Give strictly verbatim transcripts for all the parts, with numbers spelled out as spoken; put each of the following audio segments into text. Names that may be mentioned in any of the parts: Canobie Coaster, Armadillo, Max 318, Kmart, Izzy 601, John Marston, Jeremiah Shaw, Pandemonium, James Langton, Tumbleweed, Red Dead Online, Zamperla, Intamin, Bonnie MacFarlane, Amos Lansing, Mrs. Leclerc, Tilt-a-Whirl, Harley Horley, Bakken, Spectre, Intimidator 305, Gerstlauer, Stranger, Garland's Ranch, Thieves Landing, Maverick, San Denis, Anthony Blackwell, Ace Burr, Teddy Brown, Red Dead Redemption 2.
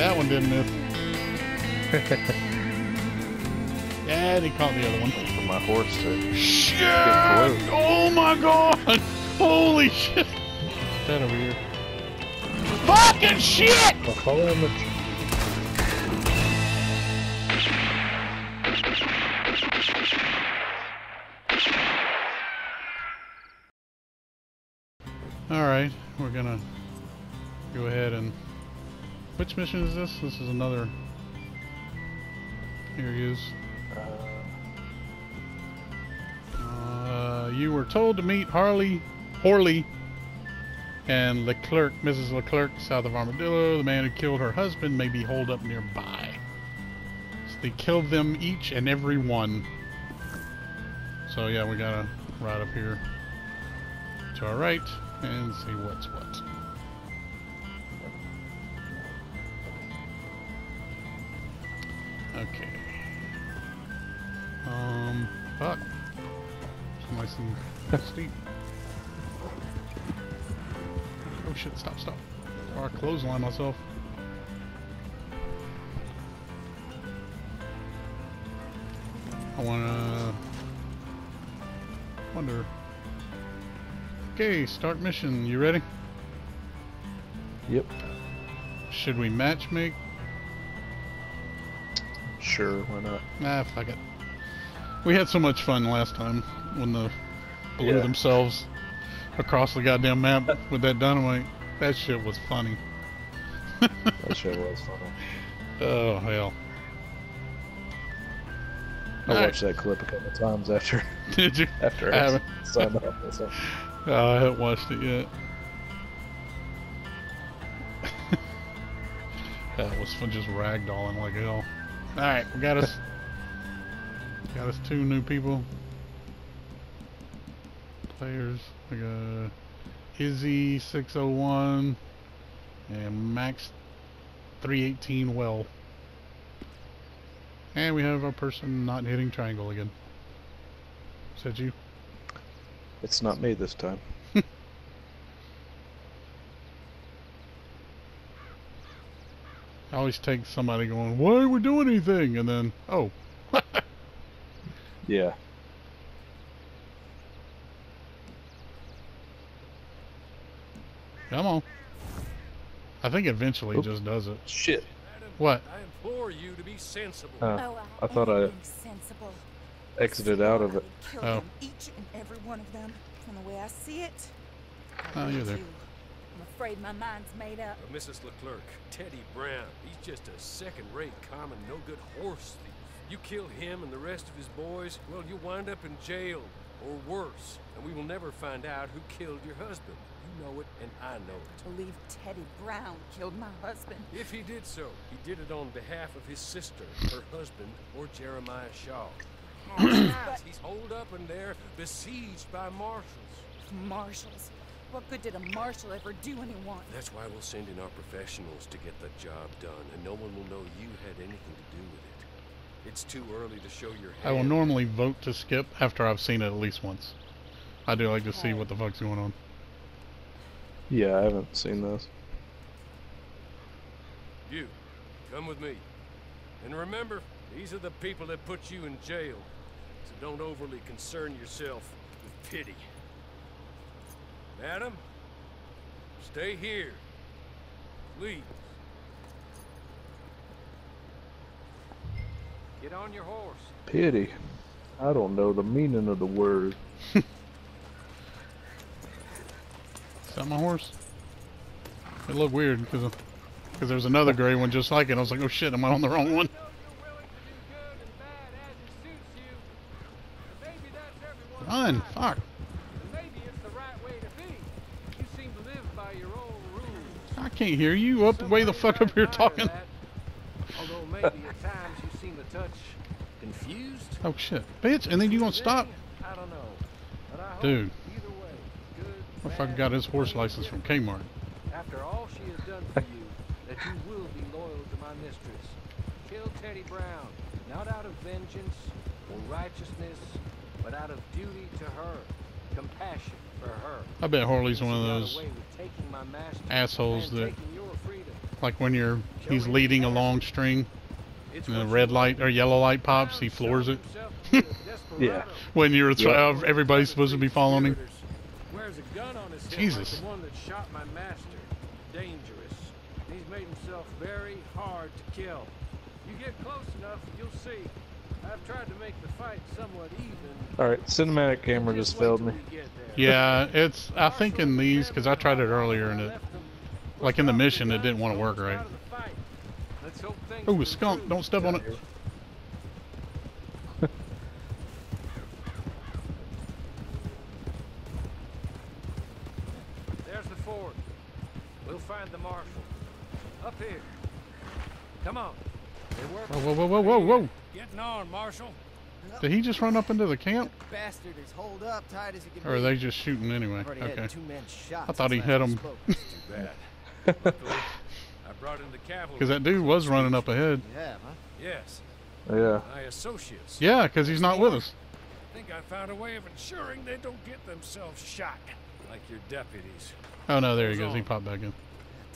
that one didn't miss. Yeah, he caught the other one. For my horse to shit! Oh my god! Holy shit! What's that over here? Fucking shit! I'll call him a... Alright, we're gonna go ahead and... Which mission is this? This is another... Here he is. Uh, you were told to meet Harley Horley and Leclerc, Missus Leclerc, south of Armadillo. The man who killed her husband may be holed up nearby. So they killed them each and every one. So yeah, we gotta ride up here to our right and see what's what. Okay. Um, fuck. It's nice and steep. Oh shit, stop, stop. Or I clothesline myself. I wanna... Wonder. Okay, start mission. You ready? Yep. Should we matchmake? Sure, why not? Nah, fuck it. We had so much fun last time when the blew yeah. themselves across the goddamn map with that dynamite. That shit was funny. That shit was funny. Oh, hell. I All watched right. that clip a couple of times after. Did you? After I, I signed off. So. Oh, I haven't watched it yet. That was fun, just ragdolling like hell. Alright, we got us... Got us two new people. Players. We got Izzy six oh one and Max three eighteen well. And we have our person not hitting triangle again. Is that you? It's not me this time. I always take somebody going, why are we doing anything? And then, oh. Yeah. Come on. I think eventually Oops. It just does it. Shit. What? I implore you to be sensible. Uh, oh, I, I thought I sensible. exited out of it. Kill oh. Each and every one of them from the way I see it. Oh, you're there. I'm afraid my mind's made up. But Missus Leclerc, Teddy Brown, he's just a second-rate, common, no-good horse thief. You kill him and the rest of his boys, well, you'll wind up in jail, or worse. And we will never find out who killed your husband. You know it, and I know it. I believe Teddy Brown killed my husband. If he did so, he did it on behalf of his sister, her husband, or Jeremiah Shaw. He's holed up in there, besieged by marshals. Marshals? What good did a marshal ever do anyone? That's why we'll send in our professionals to get the job done, and no one will know you had anything to do with it. It's too early to show your hand. I will normally vote to skip after I've seen it at least once. I do like to see what the fuck's going on. Yeah, I haven't seen this. You, come with me. And remember, these are the people that put you in jail. So don't overly concern yourself with pity. Madam, stay here, please. Get on your horse. Pity. I don't know the meaning of the word. Is that my horse? It looked weird because because there's another gray one just like it. I was like, oh shit, am I on the wrong one? Run, fuck. I can't hear you. Up, way the fuck up here talking. That, although maybe at times you seem a touch confused. Oh shit, bitch! And then you gonna stop? I don't know, but I dude. Either way, good, what if I got his horse license from Kmart? After all she has done for you, that you will be loyal to my mistress. Kill Teddy Brown, not out of vengeance or righteousness, but out of duty to her, compassion. I bet Horley's one of those assholes that like when you're he's leading a long string and the red light or yellow light pops, he floors it. Yeah. When you're yeah. everybody's supposed to be following him. Jesus. Dangerous. He's made himself very hard to kill. You get close enough, you'll see. I've tried to make the fight somewhat even. Alright, cinematic camera just failed me. Yeah, it's, I think in these, because I tried it earlier and it, like in the mission, it didn't want to work right. Oh, a skunk, don't step on it. There's the fort. We'll find the marshal. Up here. Come on. Whoa, whoa, whoa, whoa, whoa. Getting on, Marshal. Did he just run up into the camp? Bastard is holed up, tight as he can. Or are they just shooting anyway? Okay. I thought he hit him. Too bad. Luckily, I brought in the cavalry. Because that dude was running up ahead. Yeah, huh? Yes. Yeah. My associates. Yeah, because he's not with us. I think I found a way of ensuring they don't get themselves shot. Like your deputies. Oh no, there he goes. He popped back in.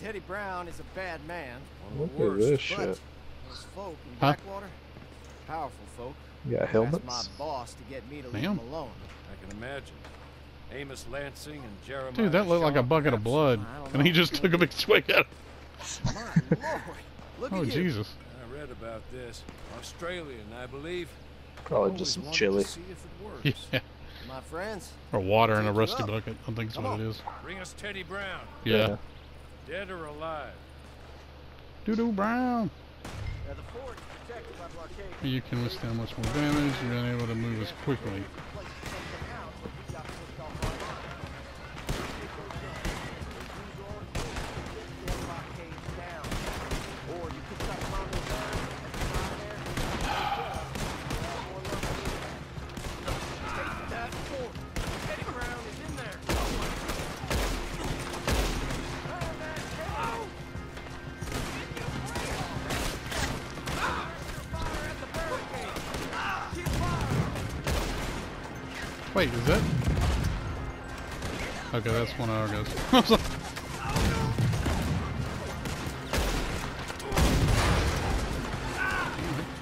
Teddy Brown is a bad man. Look at this shit. Those folk in Blackwater, powerful folk. Yeah, helmets. That's my boss to get me to leave him alone. I can imagine. Amos Lansing and Jeremiah. Dude, that looked Shaw like a bucket perhaps. of blood, and he just took a big swig out. My Lord, look oh at Jesus! You. I read about this. Australian, I believe. Probably Always just some chili. Yeah. My friends. Or water in a rusty bucket. I think that's what it is. Bring us Teddy Brown. Yeah. yeah. Dead or alive. Doo doo Brown. Now the fort is protected by blockade. You can withstand much more damage. You're unable to move as quickly. Wait, is that? Okay, that's one hour, guys.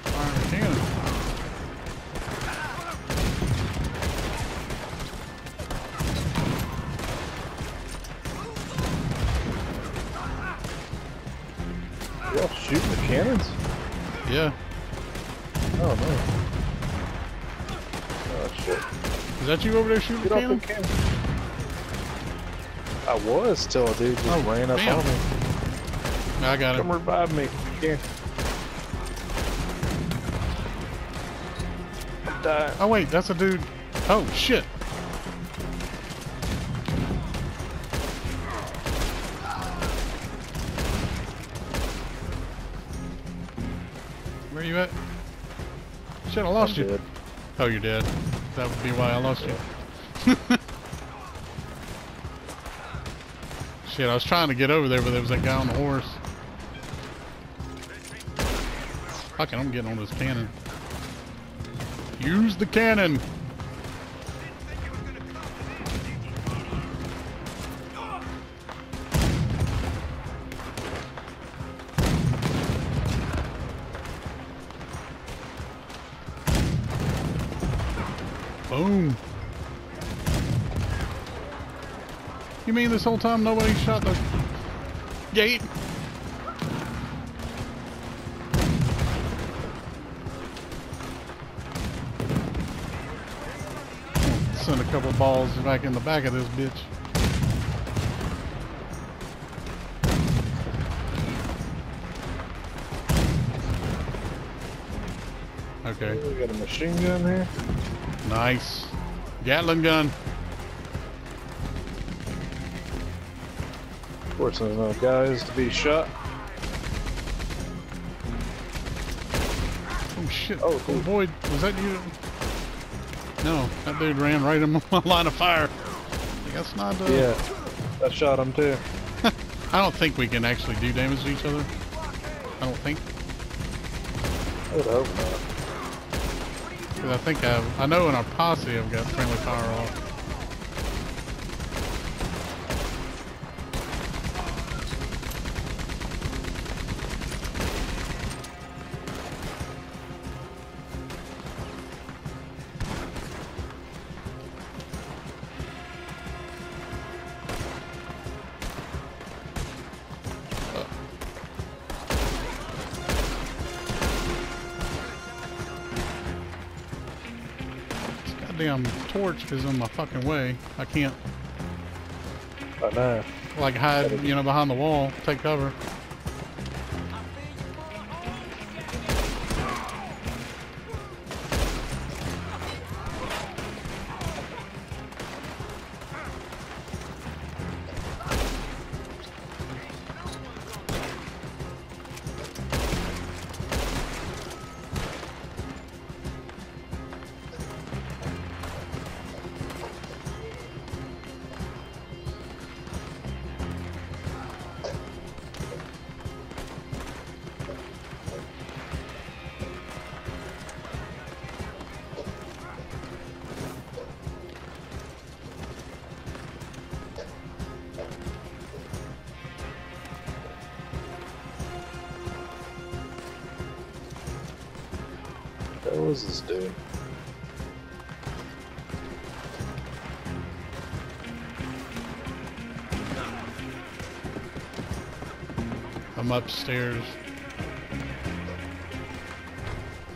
Fire cannon. Y'all shooting the cannons? Yeah. Oh man. Oh shit. Is that you over there shooting Get the cannon? I was till a dude just oh, ran up damn. on me. I got Come it. Come revive me. Yeah. Die. Oh wait, that's a dude. Oh shit. Where you at? Shit, I lost I'm you. Dead. Oh, you're dead. That would be why I lost you. Shit, I was trying to get over there, but there was that guy on the horse. Fucking, I'm getting on this cannon. Use the cannon! Boom. You mean this whole time nobody shot the gate? Send a couple balls back in the back of this bitch. Okay. We got a machine gun here. Nice. Gatling gun. Of course there's no guys to be shot. Oh shit. Oh, cool. Boyd, was that you? No, that dude ran right in my line of fire. That's not uh... Yeah, I shot him too. I don't think we can actually do damage to each other. I don't think. I would hope not. I think I've, I know in our posse I've got friendly fire off. goddamn torch is in my fucking way. I can't. I know. Like hide, you know, behind the wall, take cover. Upstairs.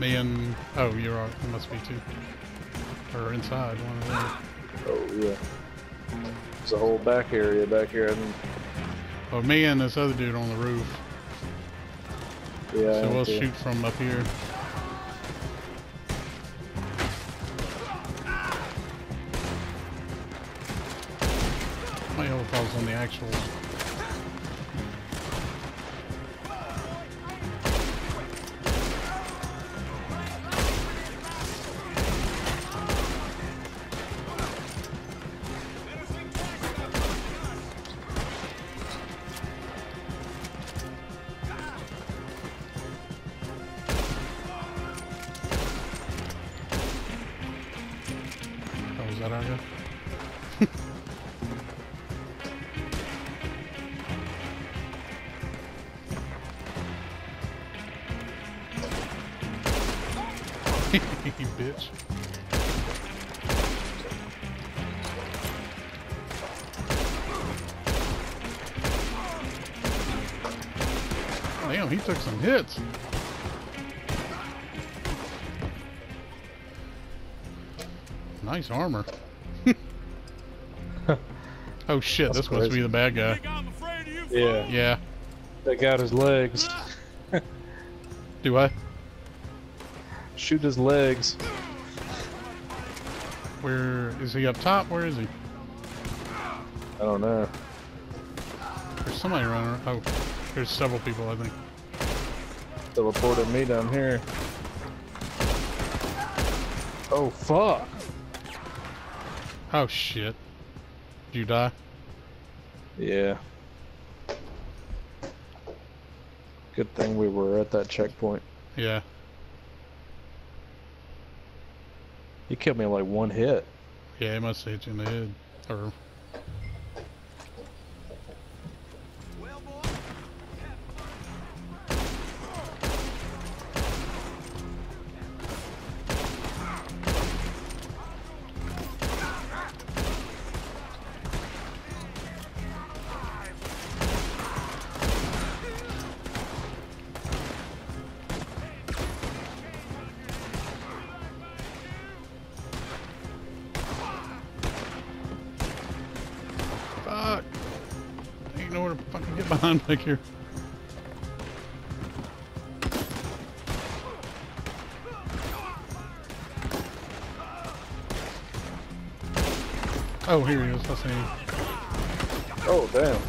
Me and oh, you're out. It must be two. Or inside. One of them. Oh yeah. There's a whole back area back here. And well, me and this other dude on the roof. Yeah. So we'll shoot from up here. My hope I was on the actual. Took some hits. Nice armor. Oh shit, that's this crazy. Must be the bad guy. Yeah. Yeah. Take out his legs. Do I? Shoot his legs. Where is he up top? Where is he? I don't know. There's somebody running. Oh, there's several people, I think. Teleported me down here. Oh fuck! Oh shit! Did you die? Yeah. Good thing we were at that checkpoint. Yeah. He killed me in like one hit. Yeah, he must have hit you in the head, or. Back here. Oh, here he is. I see him. Oh, damn.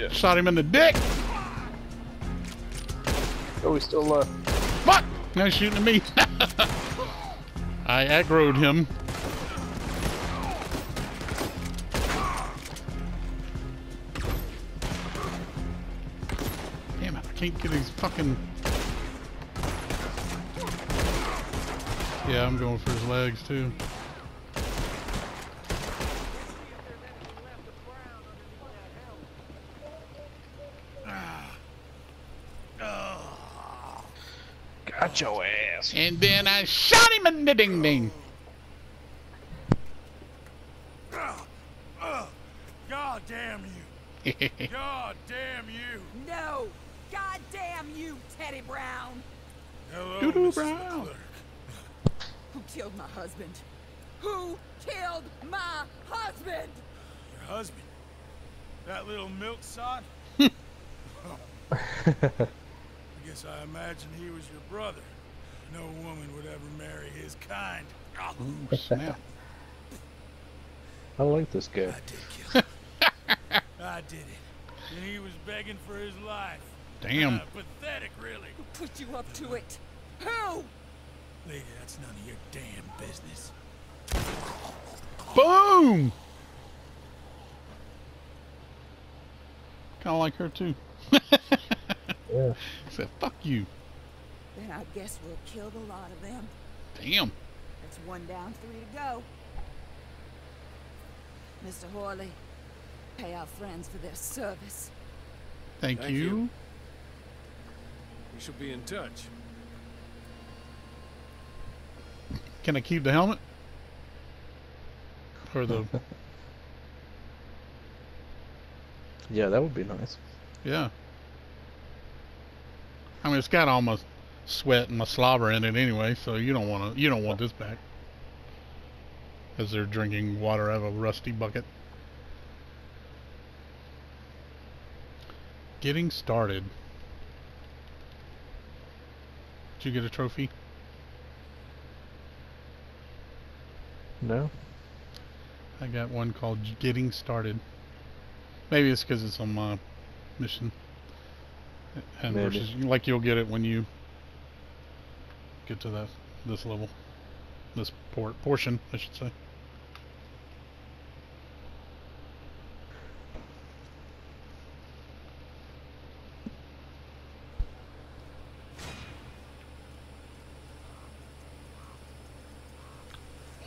Yeah. Shot him in the dick. Oh, he's still alive. Fuck! Now he's shooting at me. I aggroed him. Get these fucking. Yeah, I'm going for his legs too. Got your ass. And then I shot him in the ding ding. God damn you! God damn you! No. God damn you, Teddy Brown! Hello, Missus Leclerc. Who killed my husband? Who killed my husband? Your husband? That little milksop? I guess I imagine he was your brother. No woman would ever marry his kind. Oh, snap. I like this guy. I did kill him. I did it. And he was begging for his life. Damn. Uh, pathetic, really. Who put you up to it? Who? Lady, that's none of your damn business. Boom! Kind of like her, too. Yeah. I said, fuck you. Then I guess we'll kill a lot of them. Damn. That's one down, three to go. Mister Horley, pay our friends for their service. Thank, Thank you. you. We shall be in touch. Can I keep the helmet? Or the... Yeah, that would be nice. Yeah. I mean, it's got all my sweat and my slobber in it anyway, so you don't want to. You don't want this back. As they're drinking water out of a rusty bucket. Getting started. Did you get a trophy? No. I got one called Getting Started. Maybe it's because it's on my mission. And Maybe. versus, like, you'll get it when you get to that this level, this por portion, I should say.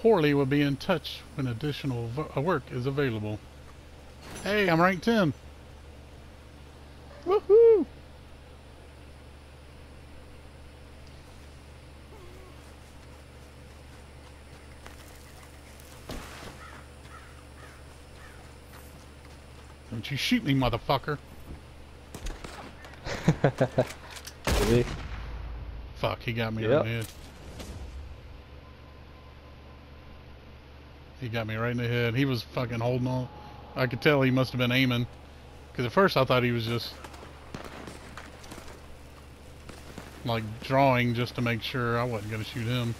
Horley will be in touch when additional vo work is available. Hey, I'm rank ten. Woohoo! Don't you shoot me, motherfucker. Really? Fuck, he got me yep. right in the head. He got me right in the head. He was fucking holding on. I could tell he must have been aiming. Because at first I thought he was just... like, drawing just to make sure I wasn't going to shoot him.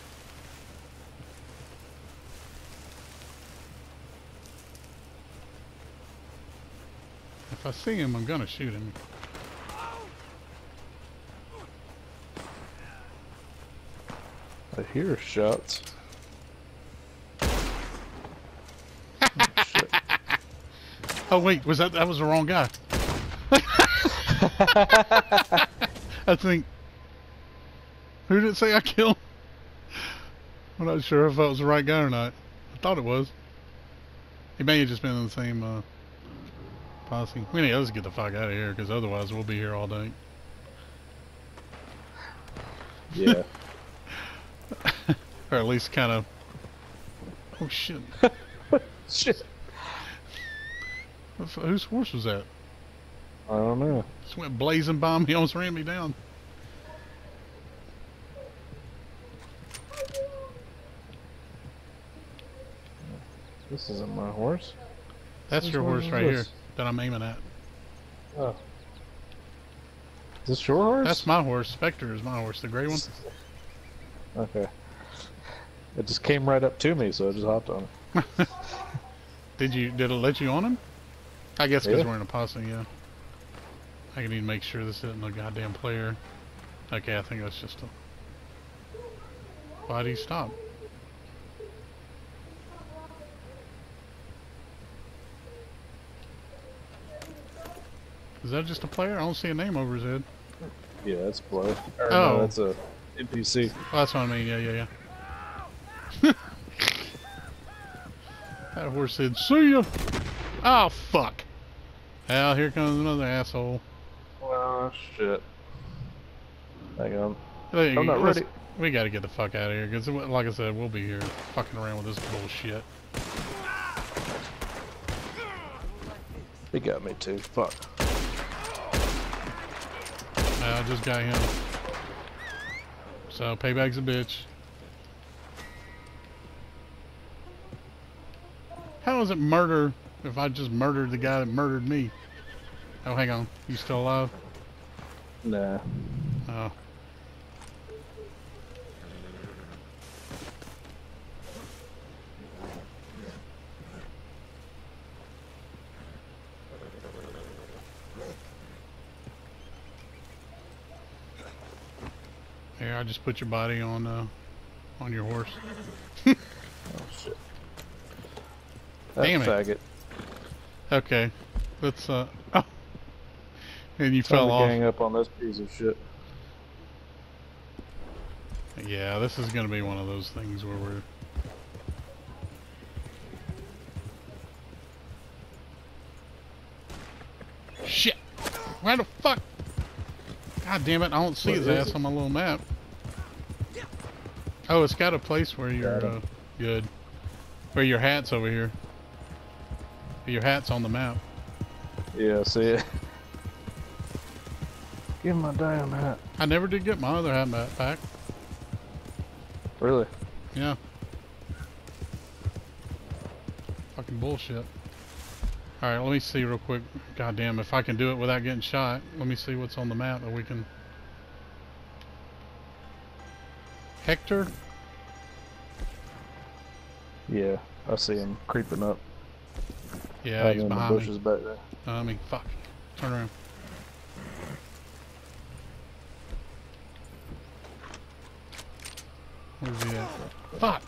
If I see him, I'm going to shoot him. I hear shots. Oh wait, was that that was the wrong guy? I think. Who did it say I killed? I'm not sure if that was the right guy or not. I thought it was. He may have just been in the same uh, posse. We need us to get the fuck out of here, because otherwise we'll be here all day. Yeah. Or at least kind of. Oh shit. Shit. Whose horse was that? I don't know. Just went blazing by me. He almost ran me down. This isn't my horse. That's Who's your horse right this? here that I'm aiming at. Oh. Is this your horse? That's my horse. Spectre is my horse. The gray one. Okay. It just came right up to me, so I just hopped on it. Did you? Did it let you on him? I guess because yeah. we're in a posse, yeah. I need to make sure this isn't a goddamn player. Okay, I think that's just a... Why'd he stop? Is that just a player? I don't see a name over his head. Yeah, that's a player. Or oh. No, that's a N P C. Oh, that's what I mean, yeah, yeah, yeah. That horse said, see ya! Oh, fuck! Well, here comes another asshole. Oh, shit. Hang on. Hey, I'm not ready. We gotta get the fuck out of here, because, like I said, we'll be here fucking around with this bullshit. He got me too. Fuck. I just got him. So, payback's a bitch. How is it murder if I just murdered the guy that murdered me? Oh, hang on. You still alive? Nah. Oh. Here, I just put your body on, uh, on your horse. Oh, shit. That Damn faggot. it. Okay. Let's, uh... Oh. And you Time fell to off. Gang up on this piece of shit. Yeah, this is gonna be one of those things where we're... Shit! Where the fuck? God damn it, I don't see what his ass it? on my little map. Oh, it's got a place where you're, uh, good. Where your hat's over here. Your hat's on the map. Yeah, I see it. Give my damn hat. I never did get my other hat back. Really? Yeah. Fucking bullshit. Alright, let me see real quick. God damn, if I can do it without getting shot, let me see what's on the map that we can... Hector? Yeah, I see him creeping up. Yeah, Hanging he's behind the bushes me. back there. I mean, fuck. Turn around. Where's he at? Fuck!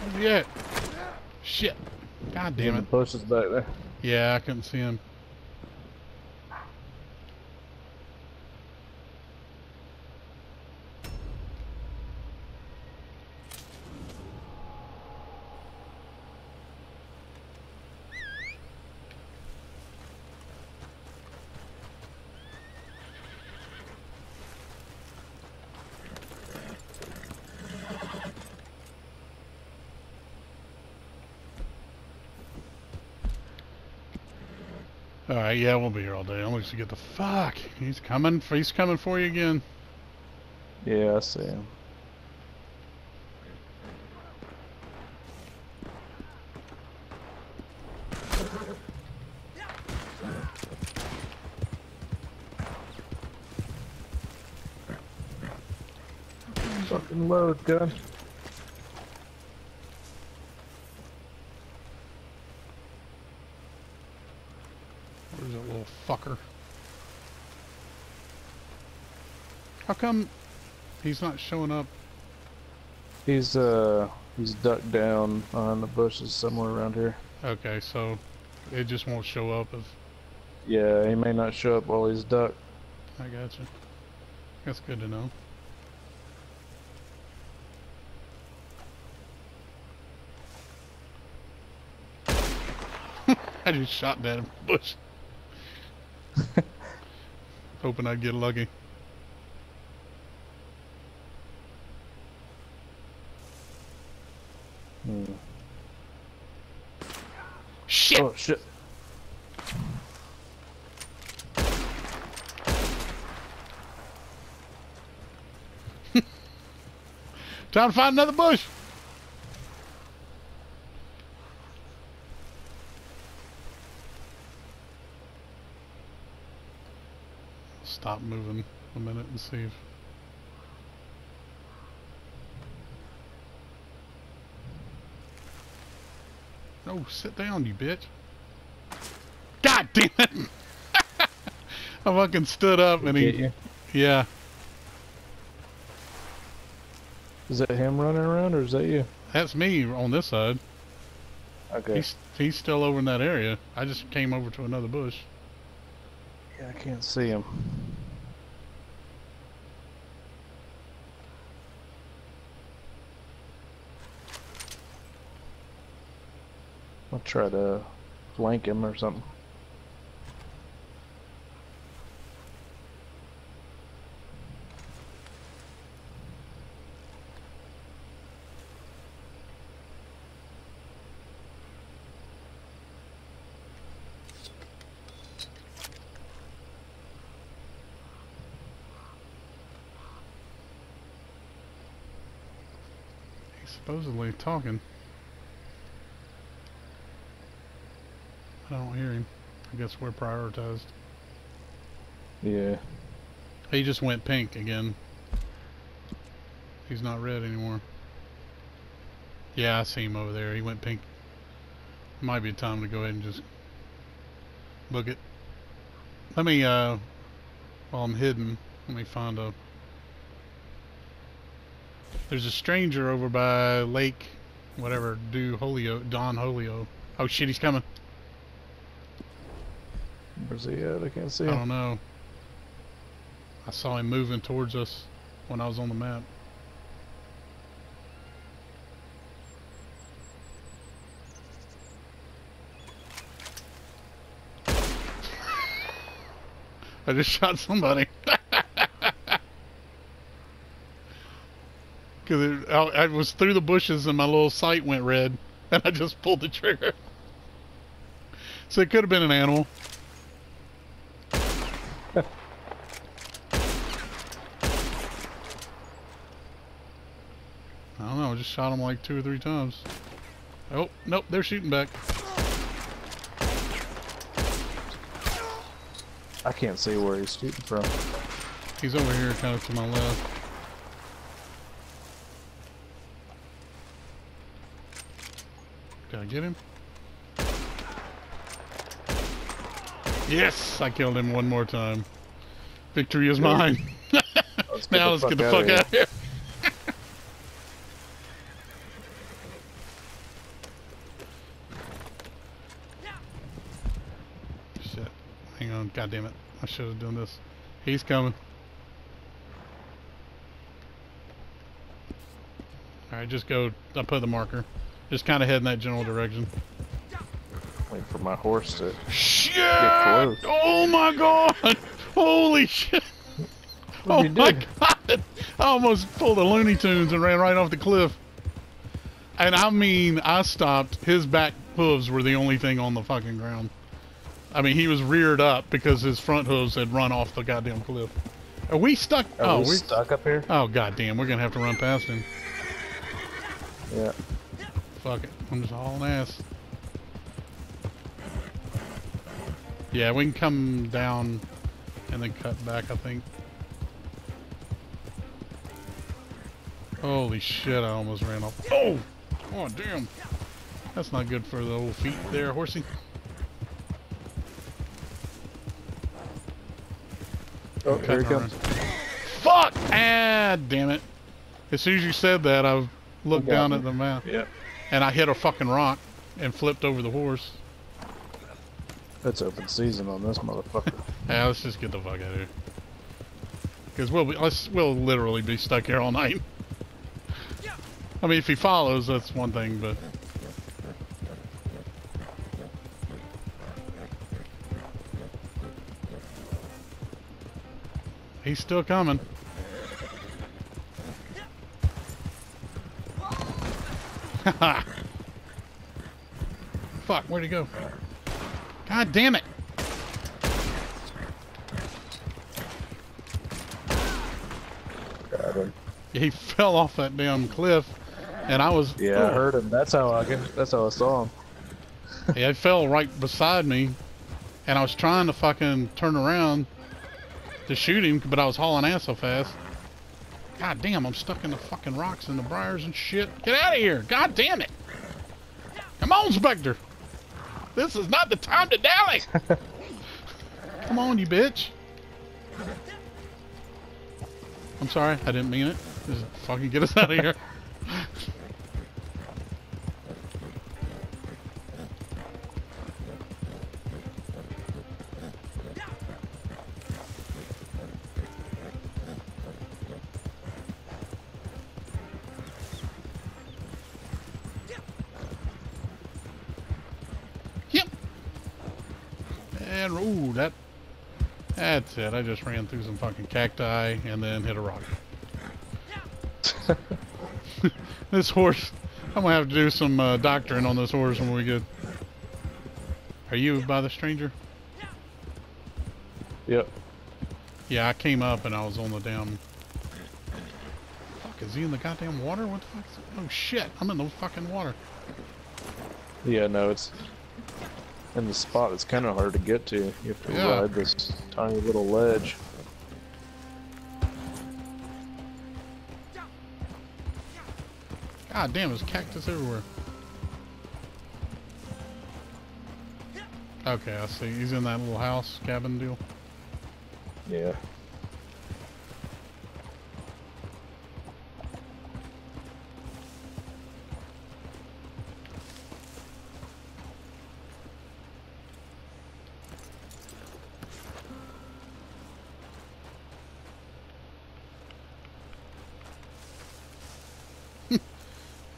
Where's he at? Shit. God damn it. The bushes back there. Yeah, I couldn't see him. Alright, yeah, we'll be here all day. I'm just gonna get the fuck. He's coming. He's coming for you again. Yeah, I see him. Fucking load gun. Fucker. How come he's not showing up? He's uh he's ducked down on the bushes somewhere around here. Okay, so it just won't show up if... Yeah, he may not show up while he's ducked. I gotcha. That's good to know. I just shot that bush. Hoping I'd get lucky. Hmm. Shit! Oh, shit. Time to find another bush! Stop moving a minute and see if... No, oh, sit down, you bitch. God damn it! I fucking stood up and he... You. Yeah. Is that him running around or is that you? That's me on this side. Okay. He's, he's still over in that area. I just came over to another bush. Yeah, I can't see him. I'll try to flank him or something. Supposedly talking. I don't hear him. I guess we're prioritized. Yeah. He just went pink again. He's not red anymore. Yeah, I see him over there. He went pink. Might be time to go ahead and just book it. Let me, uh, while I'm hidden, let me find a... There's a stranger over by Lake, whatever, do Holio, Don Holio. Oh shit, he's coming. Where's he at? I can't see him. I don't know. I saw him moving towards us when I was on the map. I just shot somebody. Because I, I was through the bushes and my little sight went red. And I just pulled the trigger. So it could have been an animal. I don't know. I just shot him like two or three times. Oh, nope. They're shooting back. I can't see where he's shooting from. He's over here, kind of to my left. Did I get him? Yes! I killed him one more time. Victory is mine. Let's now let's get the fuck out of here. God damn it. I should have done this. He's coming. Alright, just go. I put the marker. Just kind of head in that general direction. Wait for my horse to shit! Get close. Oh my god! Holy shit! What oh you my doing? God! I almost pulled a Looney Tunes and ran right off the cliff. And I mean, I stopped. His back hooves were the only thing on the fucking ground. I mean, he was reared up because his front hooves had run off the goddamn cliff. Are we stuck? Are oh, we we're stuck up here? Oh, goddamn. We're going to have to run past him. Yeah. Fuck it. I'm just hauling ass. Yeah, we can come down and then cut back, I think. Holy shit, I almost ran off. Oh! Oh, damn. That's not good for the old feet there, horsey. Oh, here he comes. Fuck! Ah, damn it. As soon as you said that, I looked down at the map. Yep. And I hit a fucking rock and flipped over the horse. That's open season on this motherfucker. Yeah, let's just get the fuck out of here. Because we'll, be, let's, we'll literally be stuck here all night. I mean, if he follows, that's one thing, but... He's still coming. Fuck, where'd he go? God damn it! Got him. He fell off that damn cliff, and I was. Yeah, oh. I heard him. That's how I. That's how I saw him. Yeah, he fell right beside me, and I was trying to fucking turn around to shoot him, but I was hauling ass so fast. God damn, I'm stuck in the fucking rocks and the briars and shit. Get out of here! God damn it! Come on, Spectre! This is not the time to dally! Come on, you bitch! I'm sorry, I didn't mean it. Just fucking get us out of here. Ooh, that... That's it. I just ran through some fucking cacti and then hit a rock. This horse... I'm gonna have to do some uh, doctoring on this horse when we get... Are you by the stranger? Yep. Yeah, I came up and I was on the damn... Fuck, is he in the goddamn water? What the fuck is... Oh shit, I'm in the fucking water. Yeah, no, it's... in the spot. It's kind of hard to get to. You have to yeah. ride this tiny little ledge. God damn, there's cactus everywhere. Okay, I see. He's in that little house, cabin deal. Yeah.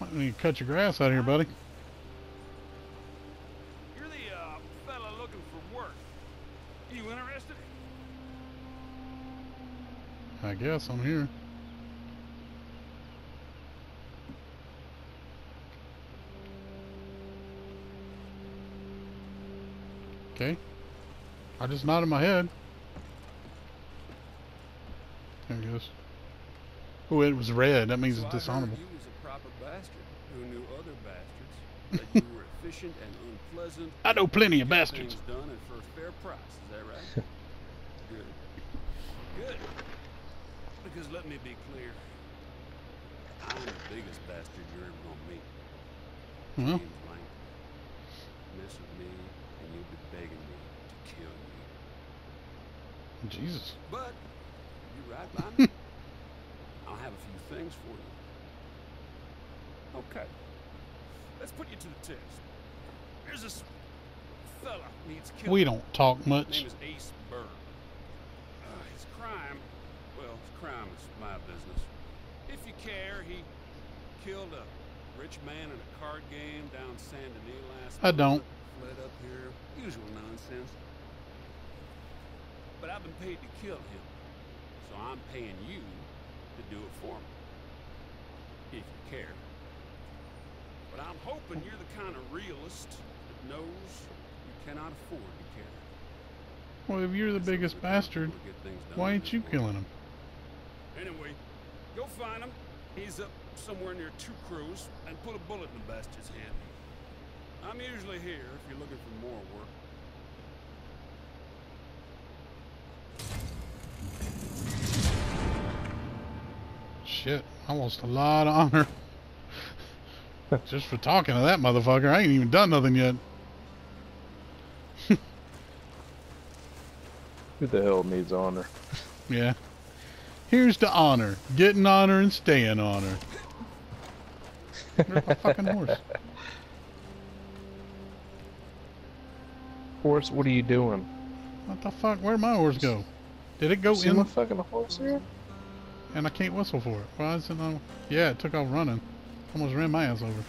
Might need to cut your grass out of here, buddy. Yes, I'm here. Okay. I just nodded my head. There it goes. Oh, it was red. That means it's dishonorable. You was a proper bastard who knew other bastards. That you were efficient and unpleasant. I know plenty of bastards. Done and for a fair price. Is that right? Good. Good. Because let me be clear, I'm the biggest bastard you're ever gonna meet. Mm-hmm. James Langton. Mess with me, and you'll be begging me to kill you. Jesus. But you're right by me. I'll have a few things for you. Okay. Let's put you to the test. There's this fella needs killing. We don't talk much. His name is Ace Burr. Uh, his crime. Well, his crime is my business. If you care, he killed a rich man in a card game down San Denis last night. I don't. Fled up here. Usual nonsense. But I've been paid to kill him. So I'm paying you to do it for me. If you care. But I'm hoping you're the kind of realist that knows you cannot afford to care. Well, if you're the biggest bastard, why ain't you killing him? Anyway, go find him. He's up somewhere near Two Crews and put a bullet in the bastard's head. I'm usually here if you're looking for more work. Shit, I lost a lot of honor. Just for talking to that motherfucker. I ain't even done nothing yet. Who the hell needs honor? Yeah. Here's the honor. Getting honor and staying honor. Where's my fucking horse? Horse, what are you doing? What the fuck? Where'd my horse go? Did it go in? My fucking horse here? And I can't whistle for it. Why is it on? Yeah, it took off running. Almost ran my ass over.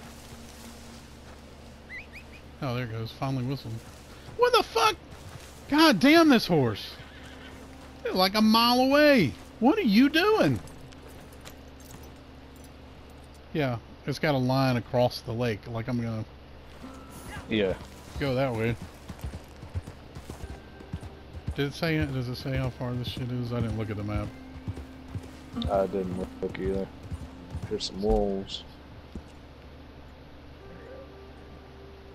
Oh, there it goes. Finally whistled. What the fuck? God damn this horse. They're like a mile away. What are you doing? Yeah, it's got a line across the lake. Like I'm gonna yeah. go that way. Did it say it? Does it say how far this shit is? I didn't look at the map. I didn't look either. There's some wolves.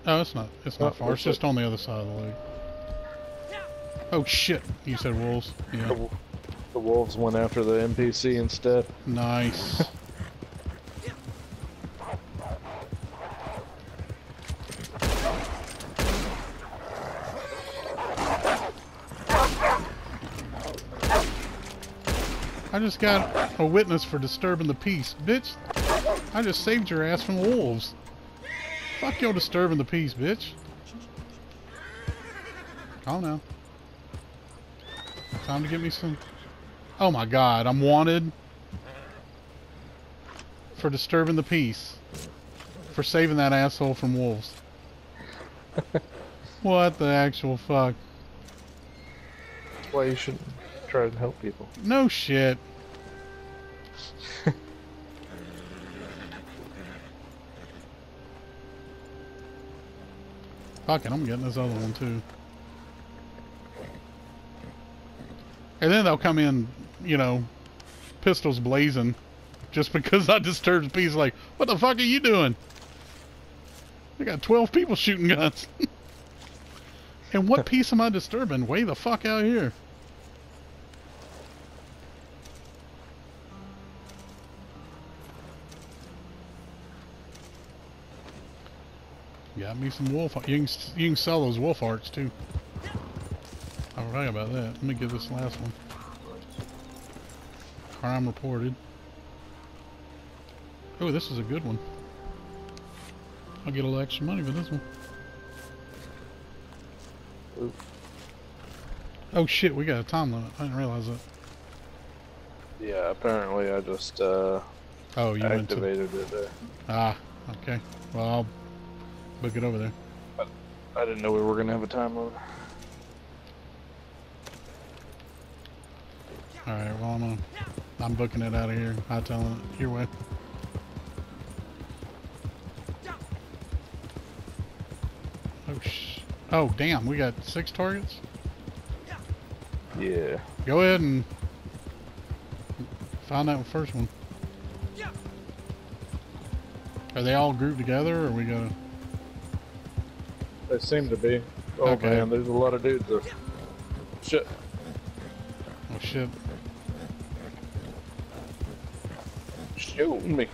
No, it's not. It's not oh, far. It's just it? on the other side of the lake. Oh shit! You said wolves. Yeah. The wolves went after the N P C instead. Nice. I just got a witness for disturbing the peace, bitch. I just saved your ass from wolves. Fuck your disturbing the peace, bitch. Calm now. Time to get me some... Oh my god, I'm wanted for disturbing the peace. For saving that asshole from wolves. What the actual fuck? That's why you shouldn't try to help people. No shit. Fuck it, I'm getting this other one too. And then they'll come in, you know, pistols blazing, just because I disturbed peace. Like, what the fuck are you doing? They got twelve people shooting guns. And what piece am I disturbing? Way the fuck out here. Got me some wolf. You can, you can sell those wolf hearts too. I forgot about that. Let me get this last one. Crime reported. Oh, this is a good one. I'll get a little extra money for this one. Ooh. Oh shit, we got a time limit. I didn't realize that. Yeah, apparently I just uh, oh, you activated it there. Ah, okay. Well, I'll book it over there. I, I didn't know we were going to have a time limit. Alright, well I'm on. I'm booking it out of here. I'm telling it your way. Oh sh. Oh damn, we got six targets? Yeah. Go ahead and find out the first one. Are they all grouped together or are we gonna? They seem to be. Oh okay. Man, there's a lot of dudes there. Shit. Oh shit. Shoot me.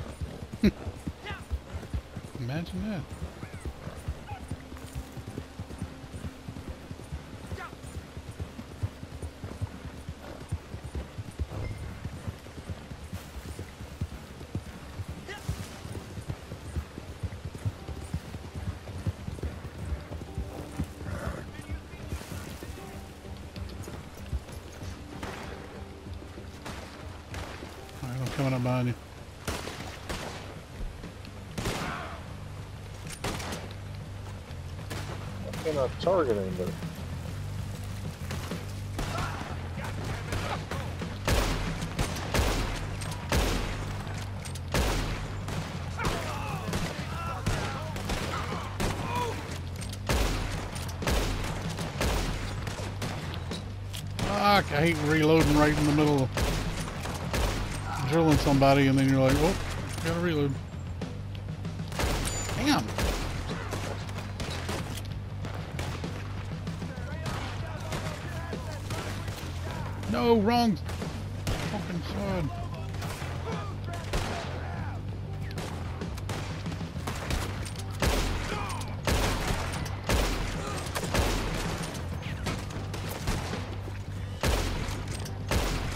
Imagine that. Alright, I'm coming up behind you. I'm not targeting, but fuck, I hate reloading right in the middle of drilling somebody and then you're like, whoop, gotta reload. Damn. No, wrong fucking sword.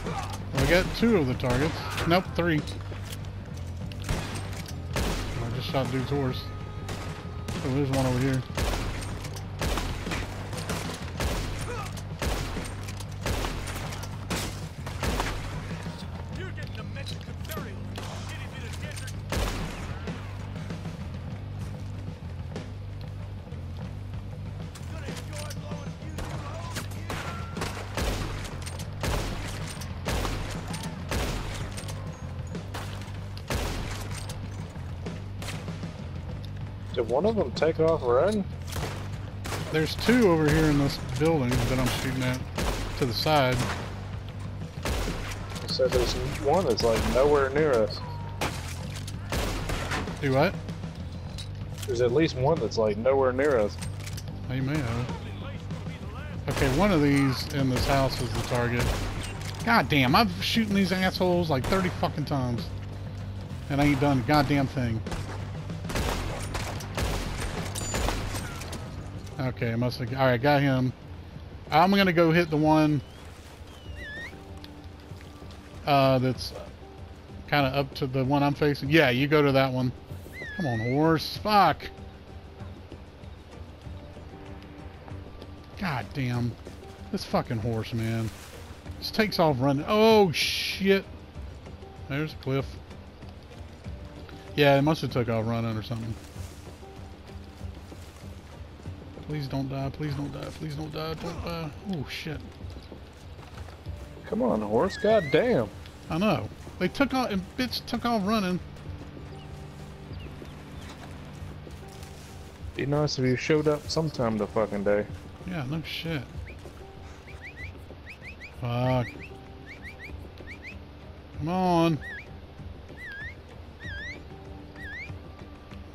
Well, we got two of the targets. Nope, three. I just shot dude's horse. Oh, there's one over here. Did one of them take off running? There's two over here in this building that I'm shooting at to the side. So there's one that's like nowhere near us. Do what? There's at least one that's like nowhere near us. Hey man. Okay, one of these in this house is the target. God damn, I'm shooting these assholes like thirty fucking times. And I ain't done a goddamn thing. Okay, I must have. Alright, got him. I'm gonna go hit the one uh, that's kind of up to the one I'm facing. Yeah, you go to that one. Come on, horse. Fuck. God damn. This fucking horse, man. Just takes off running. Oh, shit. There's a cliff. Yeah, it must have took off running or something. Please don't die, please don't die, please don't die, don't die. Oh shit. Come on, horse, goddamn. I know. They took off, and bitch took off running. Be nice if you showed up sometime the fucking day. Yeah, no shit. Fuck. Come on.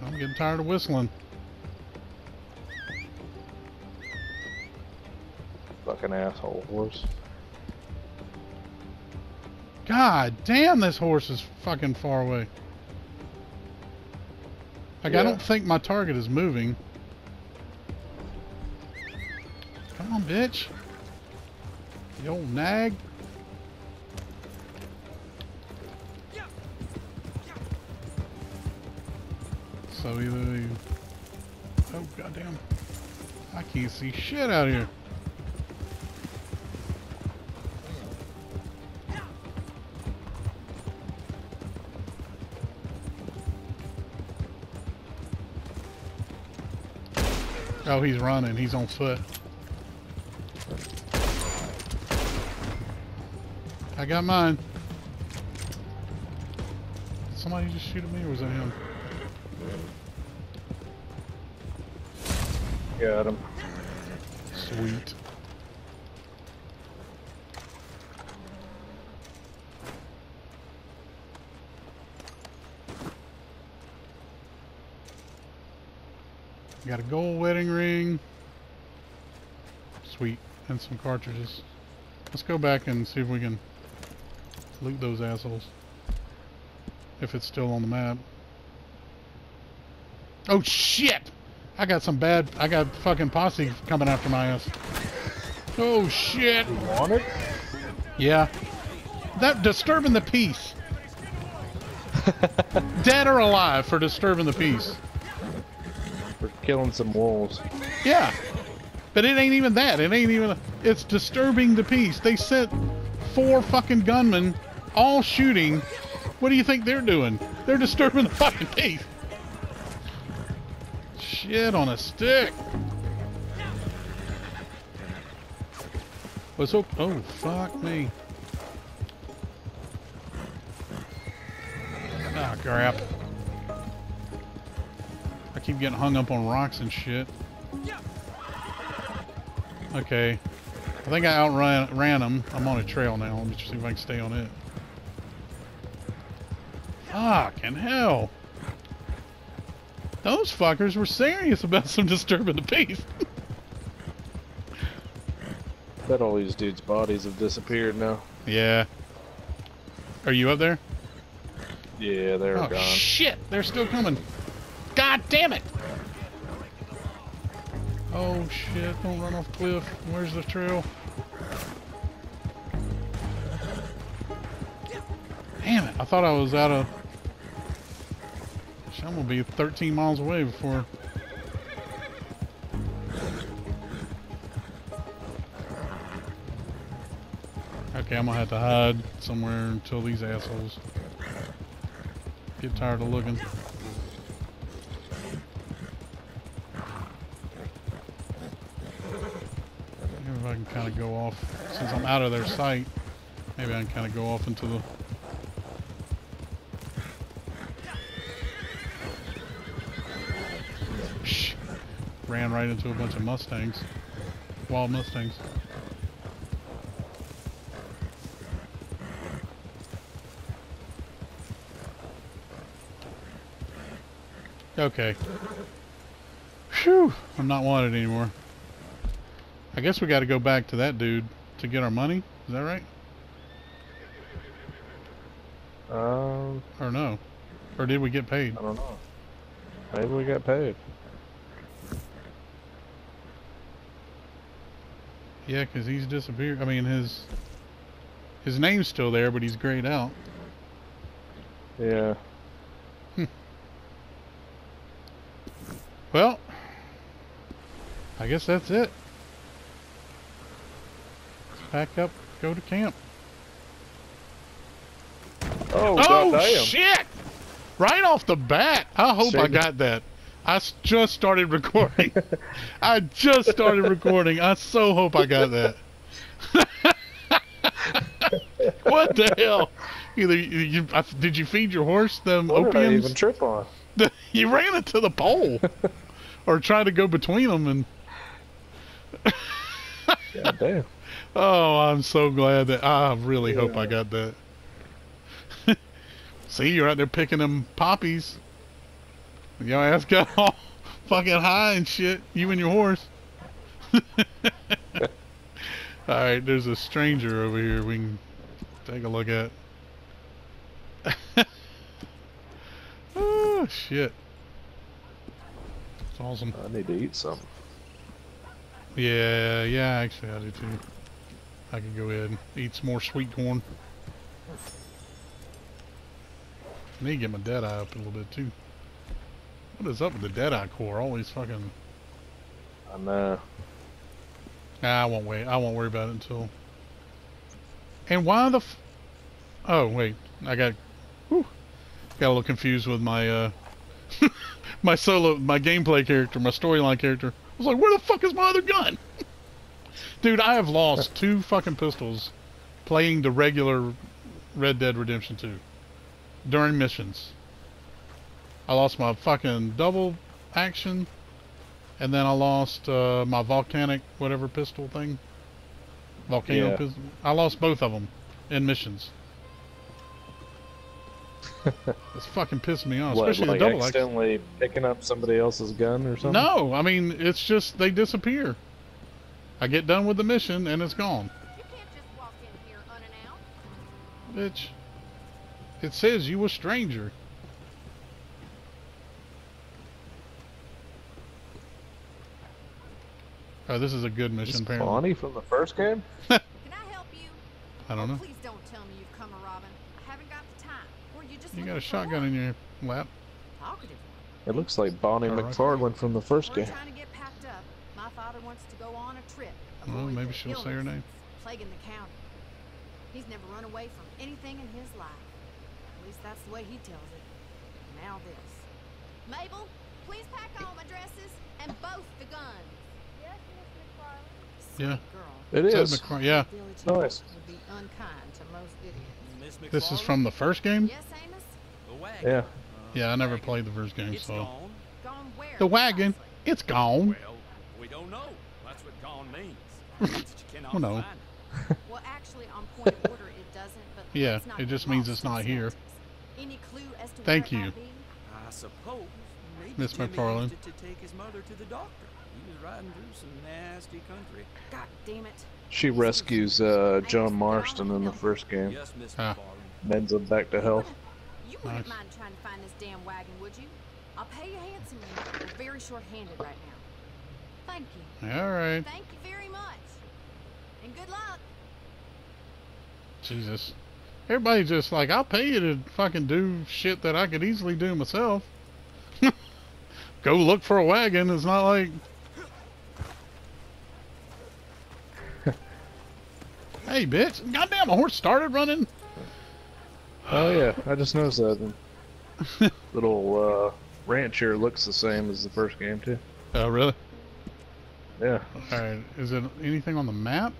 I'm getting tired of whistling. Fucking asshole horse. God damn, this horse is fucking far away. Like, yeah. I don't think my target is moving. Come on, bitch. You old nag. So either you... Oh, goddamn. I can't see shit out here. Oh, he's running. He's on foot. I got mine. Did somebody just shoot at me, or was that him? Got him. Sweet. Got a gold wedding ring. Sweet. And some cartridges. Let's go back and see if we can loot those assholes. If it's still on the map. Oh shit! I got some bad... I got fucking posse coming after my ass. Oh shit! You want it? Yeah. That disturbing the peace. Dead or alive for disturbing the peace. For killing some wolves. Yeah. But it ain't even that. It ain't even... A, it's disturbing the peace. They sent four fucking gunmen all shooting. What do you think they're doing? They're disturbing the fucking peace. Shit on a stick. Let's hope... Oh, fuck me. Ah, oh, crap. I keep getting hung up on rocks and shit. Okay. I think I outran ran him. I'm on a trail now. Let me just see if I can stay on it. Fucking hell. Those fuckers were serious about some disturbing the peace. I bet all these dudes' bodies have disappeared now. Yeah. Are you up there? Yeah, they're oh, gone. Oh, shit! They're still coming. God damn it! Oh shit, don't run off the cliff. Where's the trail? Damn it, I thought I was out of... I'm gonna be thirteen miles away before... Okay, I'm gonna have to hide somewhere until these assholes get tired of looking. I can kind of go off, since I'm out of their sight, maybe I can kind of go off into the... Shh. Ran right into a bunch of Mustangs. Wild Mustangs. Okay. Phew! I'm not wanted anymore. I guess we got to go back to that dude to get our money. Is that right? Um. Or no? Or did we get paid? I don't know. Maybe we got paid. Yeah, because he's disappeared. I mean, his his name's still there, but he's grayed out. Yeah. Hmm. Well, I guess that's it. Pack up, go to camp. Oh, oh goddamn. Shit! Right off the bat, I hope Shame. I got that. I just started recording. I just started recording. I so hope I got that. What the hell? Either you, you, did you feed your horse them what opiums? What did I even trip on? You ran into the pole, or tried to go between them and. God damn. Oh, I'm so glad that I really yeah. hope I got that. See, you're out there picking them poppies. Your ass got all fucking high and shit. You and your horse. Alright, there's a stranger over here we can take a look at. Oh, shit. That's awesome. I need to eat something. Yeah, yeah, actually I do too. I can go ahead and eat some more sweet corn. I need to get my dead eye up a little bit too. What is up with the dead eye core? All these fucking... I know. Nah, I won't wait. I won't worry about it until... And why the f... Oh, wait. I got... Whew. Got a little confused with my, uh... my solo... My gameplay character. My storyline character. I was like, where the fuck is my other gun? Dude, I have lost two fucking pistols playing the regular Red Dead Redemption two during missions. I lost my fucking double action, and then I lost uh, my volcanic whatever pistol thing. Volcano yeah. pistol. I lost both of them in missions. It's fucking pissed me off, what, especially like the double accidentally action. Picking up somebody else's gun or something? No, I mean, it's just they disappear. I get done with the mission and it's gone. You can't just walk in here unannounced. Bitch. It says you a stranger. Oh, this is a good mission, is apparently. Bonnie from the first game? Can I help you? I don't know. Please don't tell me you've come a-robbing. I haven't got the time. Or you just you got a shotgun in your lap. Talkative. It looks like Bonnie oh, MacFarlane right. from the first game. Father wants to go on a trip. Well, maybe she'll say her name. Plaguing the county. He's never run away from anything in his life. At least that's the way he tells it. Now this. Mabel, please pack all my dresses and both the guns. Yes, Miss MacFarlane. Yeah. It is. Yeah. Nice. This is from the first game? Yes, Amos? Yeah. Yeah, I never played the first game, so. Gone where? The wagon. It's gone. Don't know. That's what gone means. You oh, no. Well, actually, on point of order, it doesn't. But yeah, it just means it's not here. Any clue as to Thank you. I suppose Miss MacFarlane to take his mother to the doctor. He was riding through some nasty country. God damn it. She rescues uh, John Marston in the first game. Yes, Miss MacFarlane. Mends him back to health. You wouldn't nice. mind trying to find this damn wagon, would you? I'll pay you handsomely. You're very short-handed right now. Thank you. All right. Thank you very much. And good luck. Jesus. Everybody's just like, I'll pay you to fucking do shit that I could easily do myself. Go look for a wagon. It's not like... Hey, bitch. Goddamn, my horse started running. Oh, yeah. I just noticed that. The little uh, ranch here looks the same as the first game, too. Oh, really? Yeah. Alright, is it anything on the map?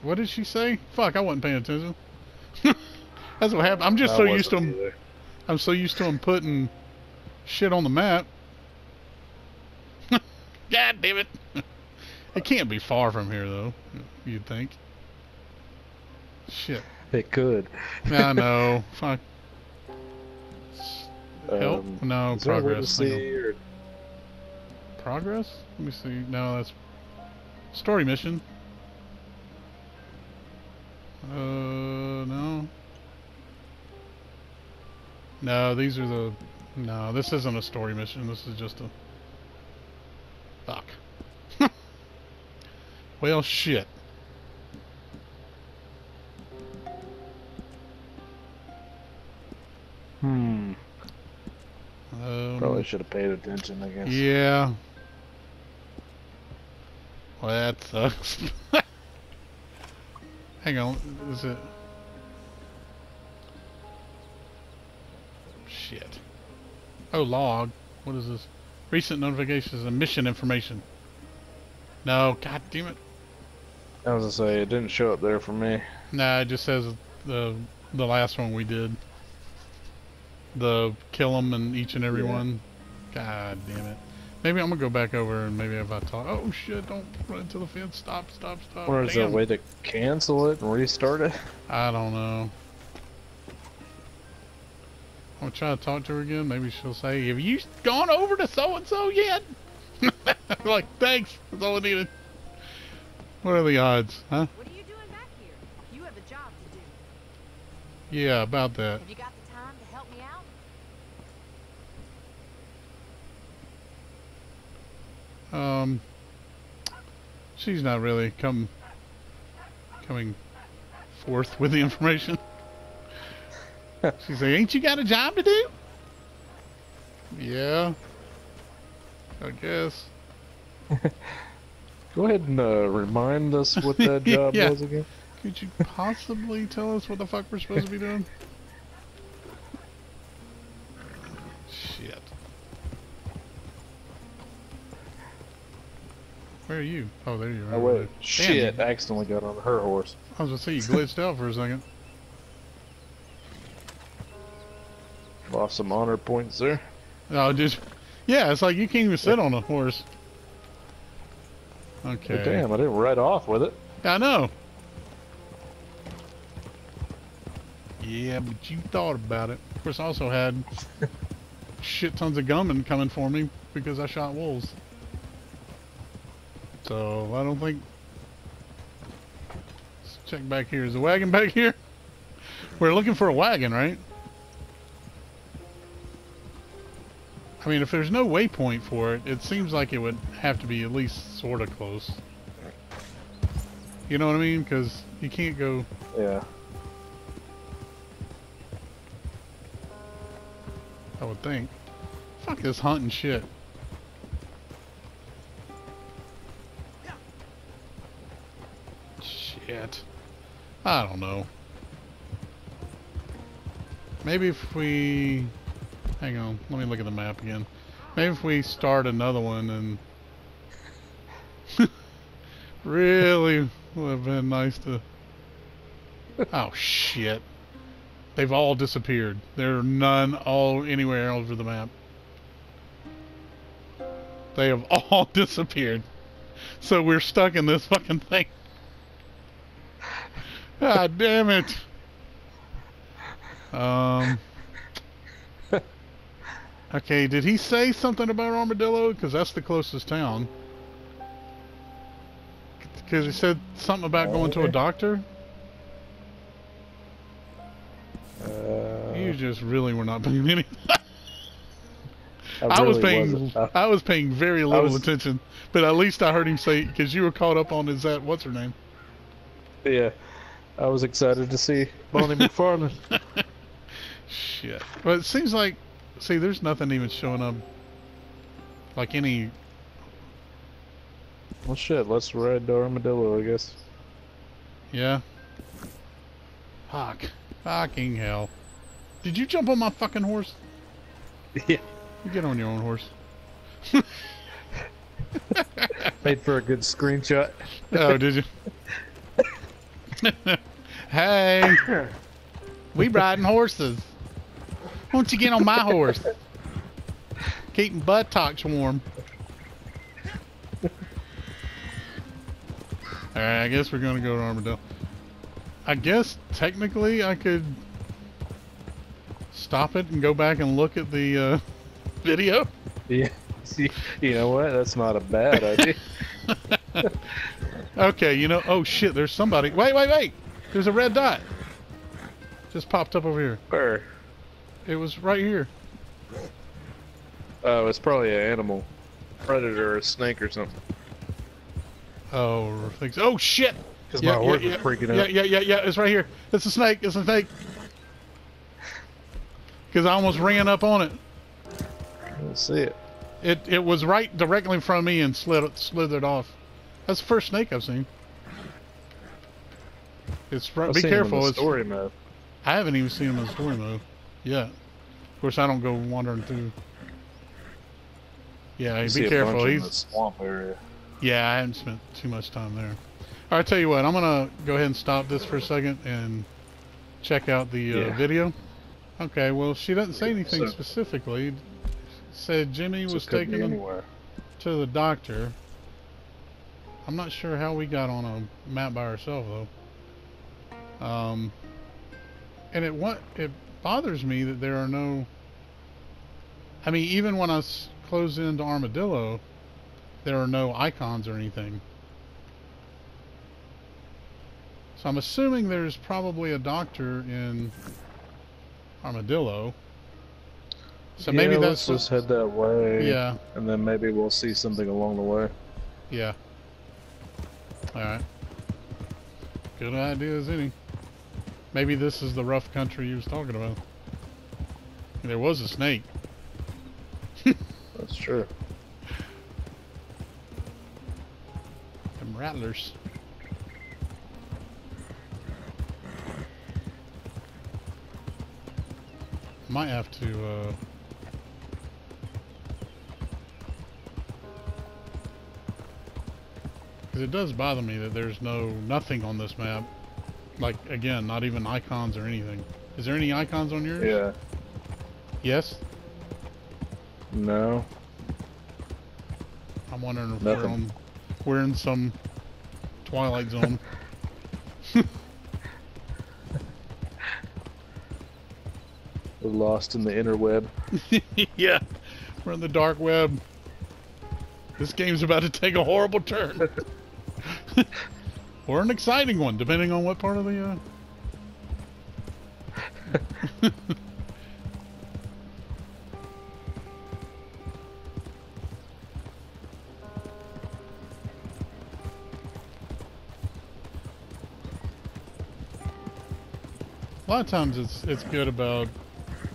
What did she say? Fuck, I wasn't paying attention. That's what happened. I'm just I so used to him. Either. I'm so used to him putting shit on the map. God damn it. It can't be far from here, though, you'd think. Shit. It could. I know. Fuck. Help? Um, no, progress. Progress? Let me see. No, that's story mission. Uh, no. No, these are the. No, this isn't a story mission. This is just a. Fuck. Well, shit. Hmm. Um, Probably should have paid attention, I guess. Yeah. Well, that sucks. Hang on, is it... Shit. Oh, log. What is this? Recent notifications and mission information. No, god damn it. I was gonna say, it didn't show up there for me. Nah, it just says the, the last one we did. The kill them and each and every yeah. one. God damn it. Maybe I'm gonna go back over and maybe if I talk. Oh shit! Don't run into the fence. Stop! Stop! Stop! Or is Damn. there a way to cancel it and restart it? I don't know. I'll try to talk to her again. Maybe she'll say, "Have you gone over to so and so yet?" Like, thanks. That's all I needed. What are the odds, huh? What do you Yeah, about that. Have you got the time to help me out? Um, she's not really come coming forth with the information. She's like, ain't you got a job to do? Yeah, I guess. Go ahead and uh, remind us what that job yeah. was again. Could you possibly tell us what the fuck we're supposed to be doing? Shit. Where are you? Oh, there you are. Oh, wait. Damn, shit, you. I accidentally got on her horse. I was going to say, you glitched out for a second. Lost some honor points there. Oh, just... Yeah, it's like you can't even sit on a horse. Okay. But damn, I didn't ride off with it. I know. Yeah, but you thought about it. Of course, I also had shit tons of gunmen coming for me because I shot wolves. So, I don't think... Let's check back here. Is the wagon back here? We're looking for a wagon, right? I mean, if there's no waypoint for it, it seems like it would have to be at least sort of close. You know what I mean? Because you can't go... Yeah. I would think. Fuck this hunting shit. Shit. I don't know. Maybe if we... Hang on, let me look at the map again. Maybe if we start another one and... really would have been nice to... Oh, shit. They've all disappeared. There are none all anywhere else over the map. They have all disappeared. So we're stuck in this fucking thing. God damn it. Um... Okay, did he say something about Armadillo? Because that's the closest town. Because he said something about going to a doctor? Uh, you just really were not paying any. I, I really was paying. Wasn't. I, I was paying very little was, attention, but at least I heard him say because you were caught up on is that what's her name? Yeah, I was excited to see Bonnie MacFarlane. Shit. Well, it seems like see, there's nothing even showing up. Like any. Well, shit. Let's ride to Armadillo, I guess. Yeah. Fuck. Fucking hell. Did you jump on my fucking horse? Yeah. You get on your own horse. Made for a good screenshot. Oh, did you? Hey. We riding horses. Won't you get on my horse? Keeping buttocks warm. Alright, I guess we're going to go to Armadillo. I guess technically I could stop it and go back and look at the uh, video. Yeah, see, you know what? That's not a bad idea. Okay, you know, oh shit, there's somebody. Wait, wait, wait! There's a red dot. Just popped up over here. Where? It was right here. Oh, uh, it's probably an animal. Predator or a snake or something. Oh, things. Oh shit! Because yeah, my horse yeah, was yeah, freaking out. Yeah, yeah, yeah, yeah, it's right here. It's a snake, it's a snake. Because I almost ran up on it. I don't see it. It it was right directly in front of me and slid, slithered off. That's the first snake I've seen. It's right, I've be seen careful. Him in the story it's, mode. I haven't even seen him in the story mode yet. Of course, I don't go wandering through. Yeah, you be careful. He's in the swamp area. Yeah, I haven't spent too much time there. All right, tell you what, I'm gonna go ahead and stop this for a second and check out the uh, yeah. video. Okay, well, she doesn't say anything so, specifically. She said Jimmy so was taking him to the doctor. I'm not sure how we got on a map by ourselves though. Um, and it what it bothers me that there are no. I mean, even when I s close into Armadillo, there are no icons or anything. So I'm assuming there's probably a doctor in Armadillo. So yeah, maybe that's let's just head that way. Yeah. And then maybe we'll see something along the way. Yeah. Alright. Good idea as any. Maybe this is the rough country you was talking about. There was a snake. That's true. Them rattlers. Might have to, uh... because it does bother me that there's no, nothing on this map. Like, again, not even icons or anything. Is there any icons on yours? Yeah. Yes? No. I'm wondering if nothing. We're on... We're in some Twilight Zone. We're lost in the interweb. Yeah, we're in the dark web. This game's about to take a horrible turn. Or an exciting one, depending on what part of the... Uh... A lot of times it's it's good about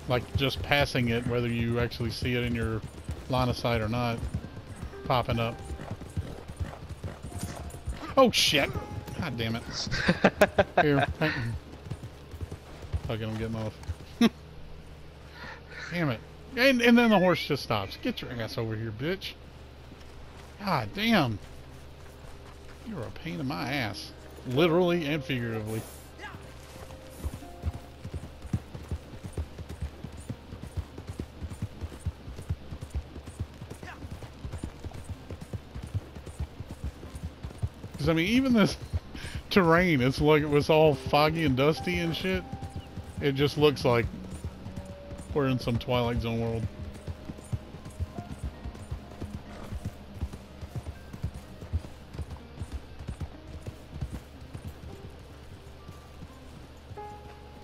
like just passing it, whether you actually see it in your line of sight or not, popping up. Oh shit! God damn it! Here, fuck it, I'm getting off. Damn it! And and then the horse just stops. Get your ass over here, bitch! God damn! You're a pain in my ass, literally and figuratively. I mean, even this terrain, it's like it was all foggy and dusty and shit. It just looks like we're in some Twilight Zone world.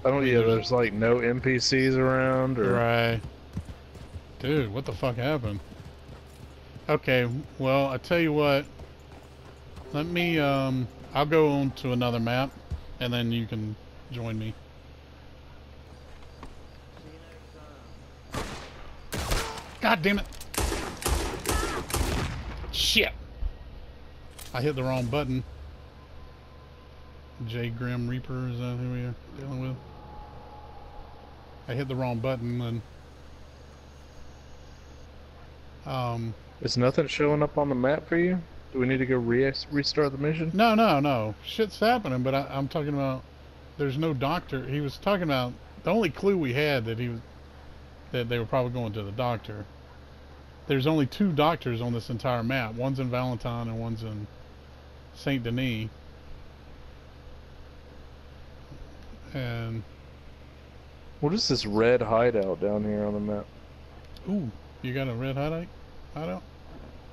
I don't know, there's like no N P Cs around or... Right. Dude, what the fuck happened? Okay, well, I tell you what. Let me, um, I'll go on to another map, and then you can join me. God damn it! Shit! I hit the wrong button. J. Grim Reaper, is that who we are dealing with? I hit the wrong button, and... Um... Is nothing showing up on the map for you? Do we need to go re restart the mission? No, no, no. Shit's happening, but I, I'm talking about there's no doctor. He was talking about the only clue we had that he was that they were probably going to the doctor. There's only two doctors on this entire map. One's in Valentine and one's in Saint Denis. And what is this red hideout down here on the map? Ooh, you got a red hideout? Hideout?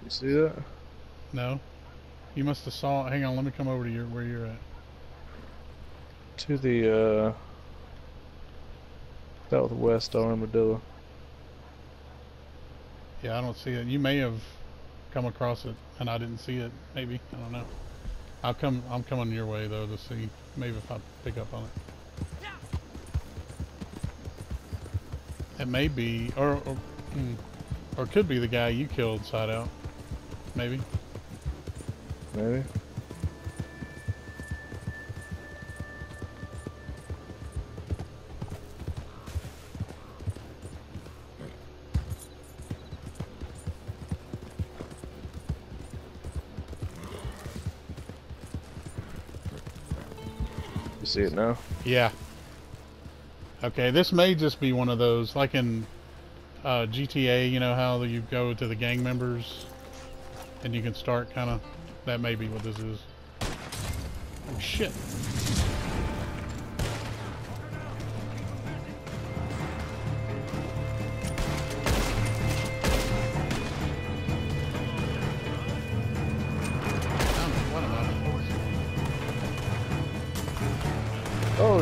You see that? No, you must have saw. Hang on, let me come over to your where you're at. To the uh, southwest Armadillo. Yeah, I don't see it. You may have come across it, and I didn't see it. Maybe I don't know. I'll come. I'm coming your way though to see. Maybe if I pick up on it. It may be, or or, or could be the guy you killed side out. Maybe. Maybe. You see it now? Yeah. Okay, this may just be one of those, like in uh, G T A, you know how you go to the gang members and you can start kind of... That may be what this is. Oh shit.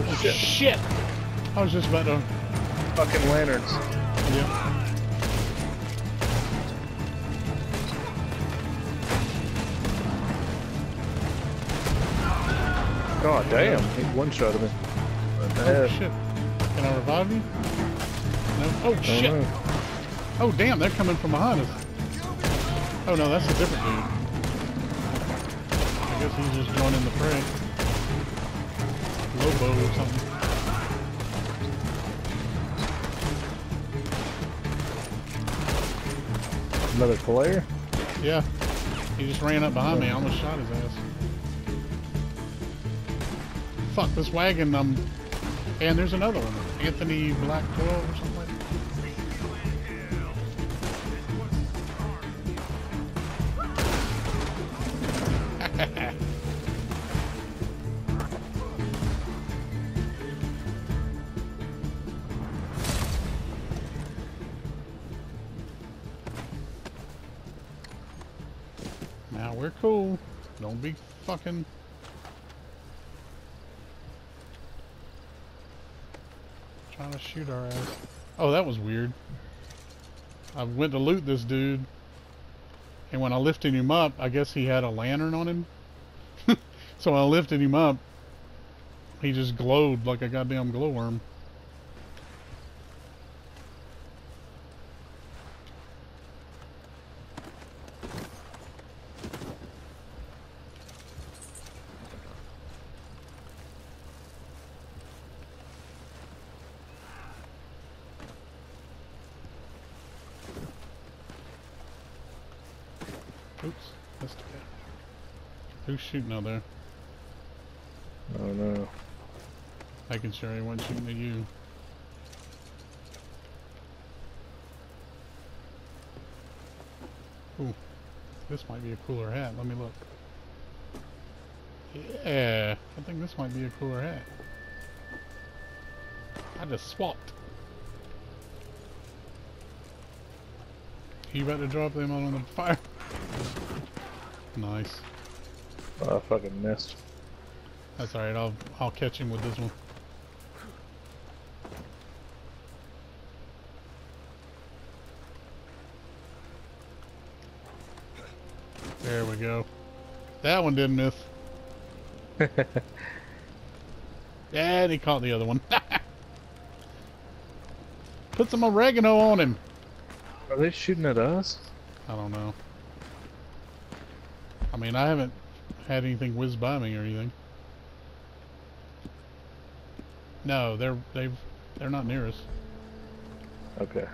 Oh, oh shit. shit! I was just about to... Fucking lanterns. Yep. God damn, he one-shot me. What the oh, heck? Shit. Can I revive you? No. Oh, shit. Oh, oh, damn, they're coming from behind us. Oh, no, that's a different dude. I guess he's just joining the fray. Lobo or something. Another player? Yeah. He just ran up behind oh. me. I almost shot his ass. Fuck this wagon, um, and there's another one, Anthony Blackwell or something like that. Now we're cool. Don't be fucking. Trying to shoot our ass. Oh, that was weird. I went to loot this dude, and when I lifted him up, I guess he had a lantern on him. So I lifted him up. He just glowed like a goddamn glowworm. Who's shooting out there? Oh no. Making sure anyone's shooting at you. Ooh. This might be a cooler hat. Let me look. Yeah. I think this might be a cooler hat. I just swapped. You about to drop them out on the fire? Nice. Oh, I fucking missed. That's alright, I'll I'll catch him with this one. There we go. That one didn't miss. And he caught the other one. Put some oregano on him. Are they shooting at us? I don't know. I mean, I haven't had anything whiz by me or anything. No, they're they've they're not near us. Okay.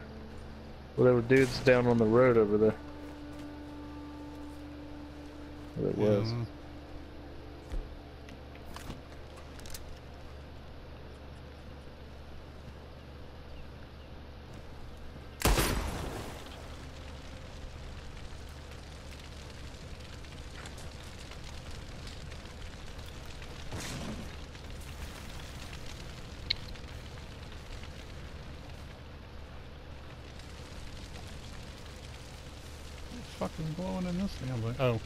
Well, there were dudes down on the road over there. Well, it was. Yeah. What the fuck is blowing in this damn thing? Oh.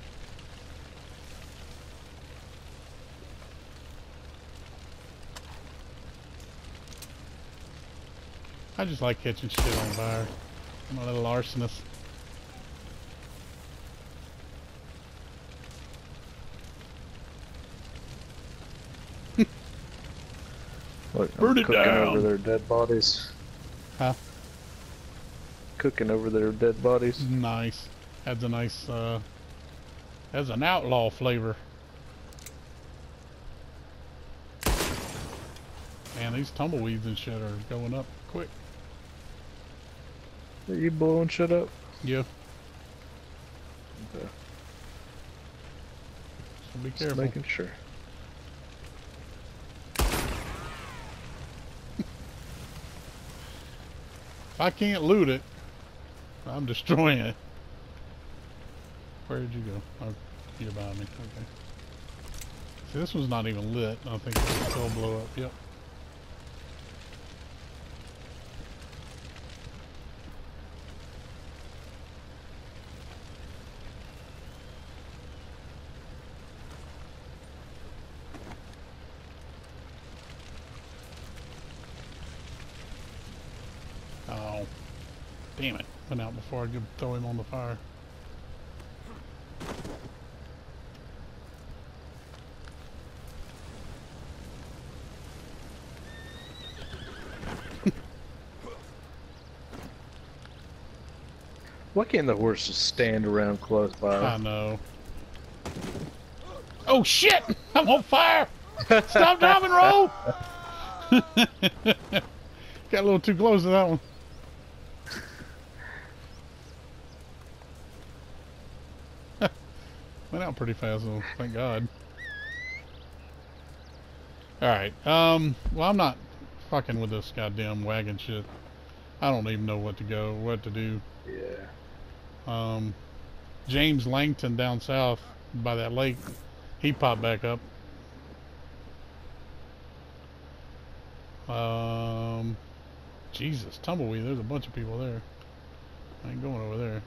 I just like catching shit on fire. I'm a little arsonist. Look, burn it down over their dead bodies. Huh? Cooking over their dead bodies. Nice. That's a nice, uh, that's an outlaw flavor. Man, these tumbleweeds and shit are going up quick. Are you blowing shit up? Yeah. Okay. So be careful. Just making sure. If I can't loot it, I'm destroying it. Where did you go? Oh, you're by me. Okay. See, this one's not even lit. I think it'll still blow up. Yep. Damn it. Went out before I could throw him on the fire. Why can't the horses stand around close by? I know. Oh shit! I'm on fire! Stop, dive, and roll! Got a little too close to that one. Went out pretty fast though, thank God. Alright, um, well I'm not fucking with this goddamn wagon shit. I don't even know what to go, what to do. Yeah. Um, James Langton down south by that lake, he popped back up. Um, Jesus, Tumbleweed, there's a bunch of people there. I ain't going over there.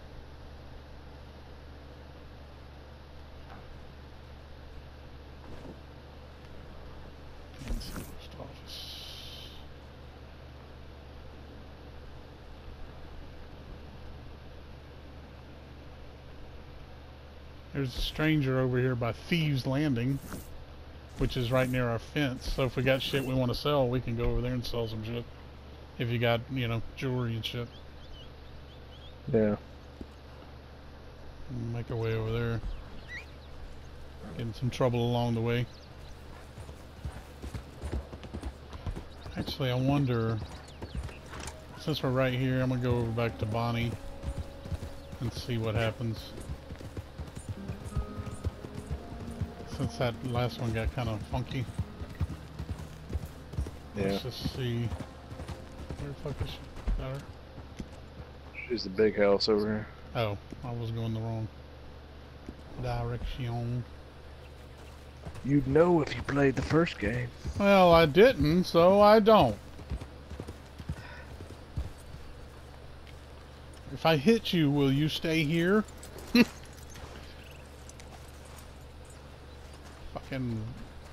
There's a stranger over here by Thieves Landing, which is right near our fence. So if we got shit we want to sell, we can go over there and sell some shit. If you got, you know, jewelry and shit. Yeah. Make our way over there. Getting some trouble along the way. Actually, I wonder, since we're right here, I'm going to go over back to Bonnie and see what happens. Since that last one got kind of funky. Yeah. Let's just see. Where the fuck is she? Got her? She's the big house over here. Oh, I was going the wrong direction. You'd know if you played the first game. Well, I didn't, so I don't. If I hit you, will you stay here? Fucking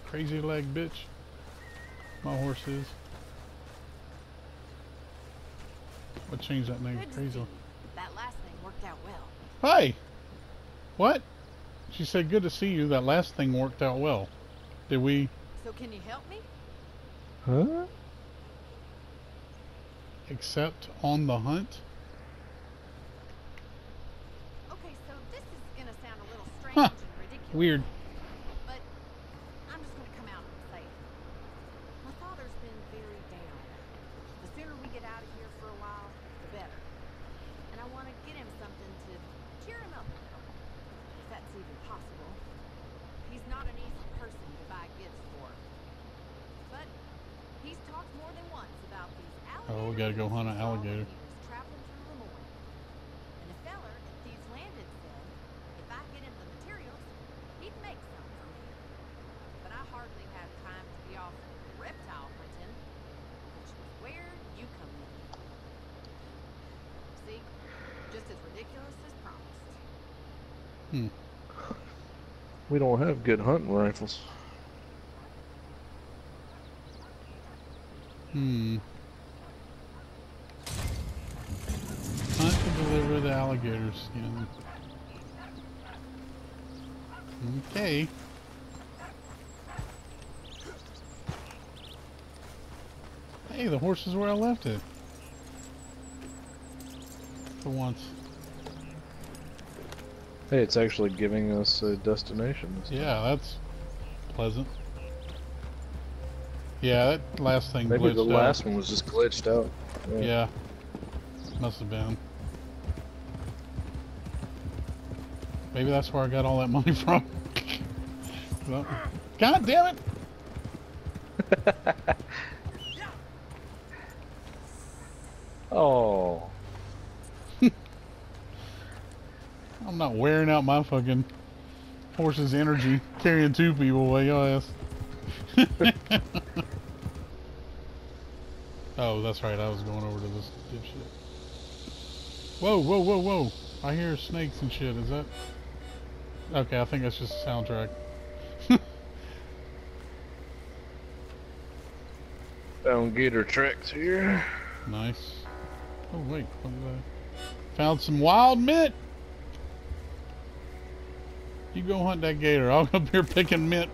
crazy leg bitch. My horse is. I'll change that name. Crazy. That last thing worked out well. Hey! What? She said, good to see you. That last thing worked out well. Did we... So can you help me? Huh? Except on the hunt? Okay, so this is going to sound a little strange huh. and ridiculous. Weird. But I'm just going to come out and say it. My father's been very down. The sooner we get out of here for a while, the better. And I want to get him something to cheer him up. That's even possible. He's not an easy person to buy gifts for. But he's talked more than once about these alligators. Oh, we gotta go hunt an alligator. Traveling through the morning. And the feller at Thieves Landing said, if I get him the materials, he'd make some for me. But I hardly have time to be off reptile hunting, which is where you come in. See, just as ridiculous as promised. Hmm. We don't have good hunting rifles. Hmm. Hunt to deliver the alligator skin. Okay. Hey, the horse is where I left it. For once. Hey, it's actually giving us a destination. Yeah, that's pleasant. Yeah, that last thing glitched out. Maybe the last one was just glitched out. Yeah. Yeah. Must have been. Maybe that's where I got all that money from. God damn it! Oh. I'm not wearing out my fucking horse's energy carrying two people away, your ass. Oh, that's right. I was going over to this dipshit. Whoa, whoa, whoa, whoa. I hear snakes and shit. Is that... Okay, I think that's just a soundtrack. Don't get her tricks here. Nice. Oh, wait. What did I... Found some wild mint. You go hunt that gator. I'll go up here picking mint.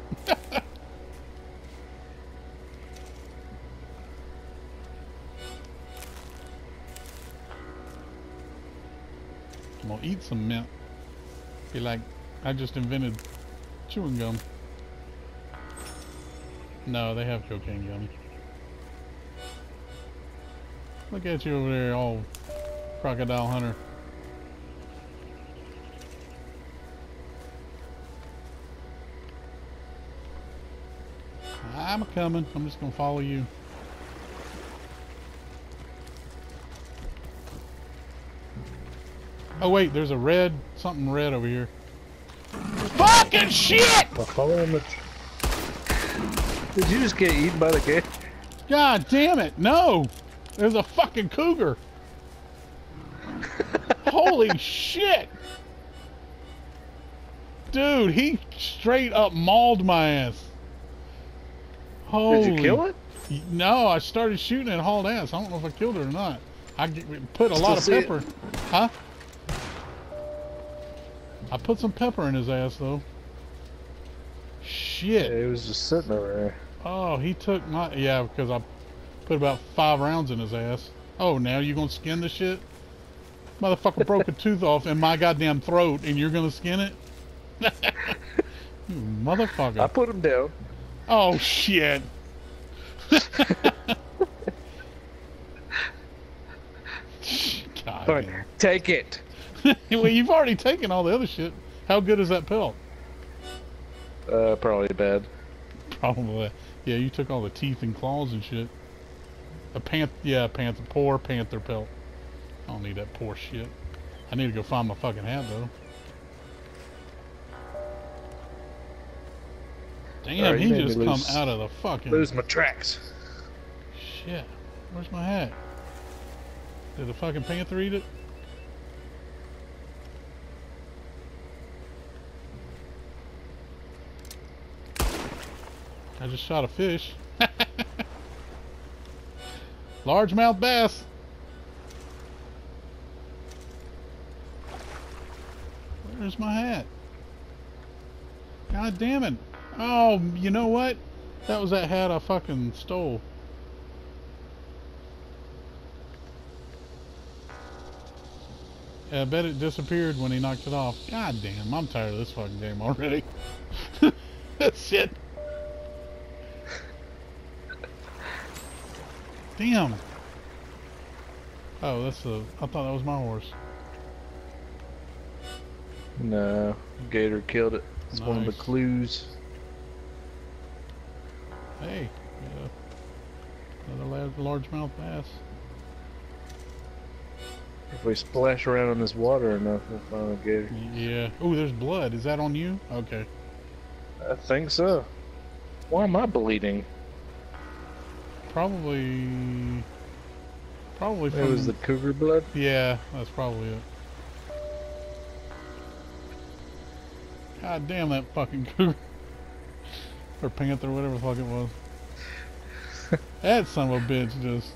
I'm gonna eat some mint. Be like, I just invented chewing gum. No, they have cocaine gum. Look at you over there, old crocodile hunter. I'm coming. I'm just gonna follow you. Oh wait, there's a red, something red over here. Fucking shit! I'll follow him. Did you just get eaten by the gator? God damn it! No, there's a fucking cougar. Holy shit, dude! He straight up mauled my ass. Holy. Did you kill it? No, I started shooting it, hauled ass. I don't know if I killed it or not. I put a lot of pepper. It. Huh? I put some pepper in his ass, though. Shit. Yeah, he was just sitting over there. Oh, he took my... Yeah, because I put about five rounds in his ass. Oh, now you gonna skin the shit? Motherfucker broke a tooth off in my goddamn throat, and you're gonna skin it? You motherfucker. I put him down. Oh, shit. God, man. Take it. Well, you've already taken all the other shit. How good is that pelt? Uh, probably bad. Probably. Yeah, you took all the teeth and claws and shit. A panth... Yeah, a panther. Poor panther pelt. I don't need that poor shit. I need to go find my fucking hat, though. Damn, right, he just come lose, out of the fucking... Lose my tracks. Shit. Where's my hat? Did the fucking panther eat it? I just shot a fish. Largemouth bass. Where's my hat? God damn it. Oh, you know what? That was that hat I fucking stole. I bet it disappeared when he knocked it off. God damn, I'm tired of this fucking game already. Shit. Damn. Oh, that's the... I thought that was my horse. No. Gator killed it. It's nice. One of the clues. Hey. Yeah. Another largemouth bass. If we splash around in this water enough, we'll find a gator. Yeah. Oh, there's blood. Is that on you? Okay. I think so. Why am I bleeding? Probably, probably from... It was the cougar blood? Yeah, that's probably it. God damn that fucking cougar. Or panther, whatever the fuck it was. That son of a bitch just...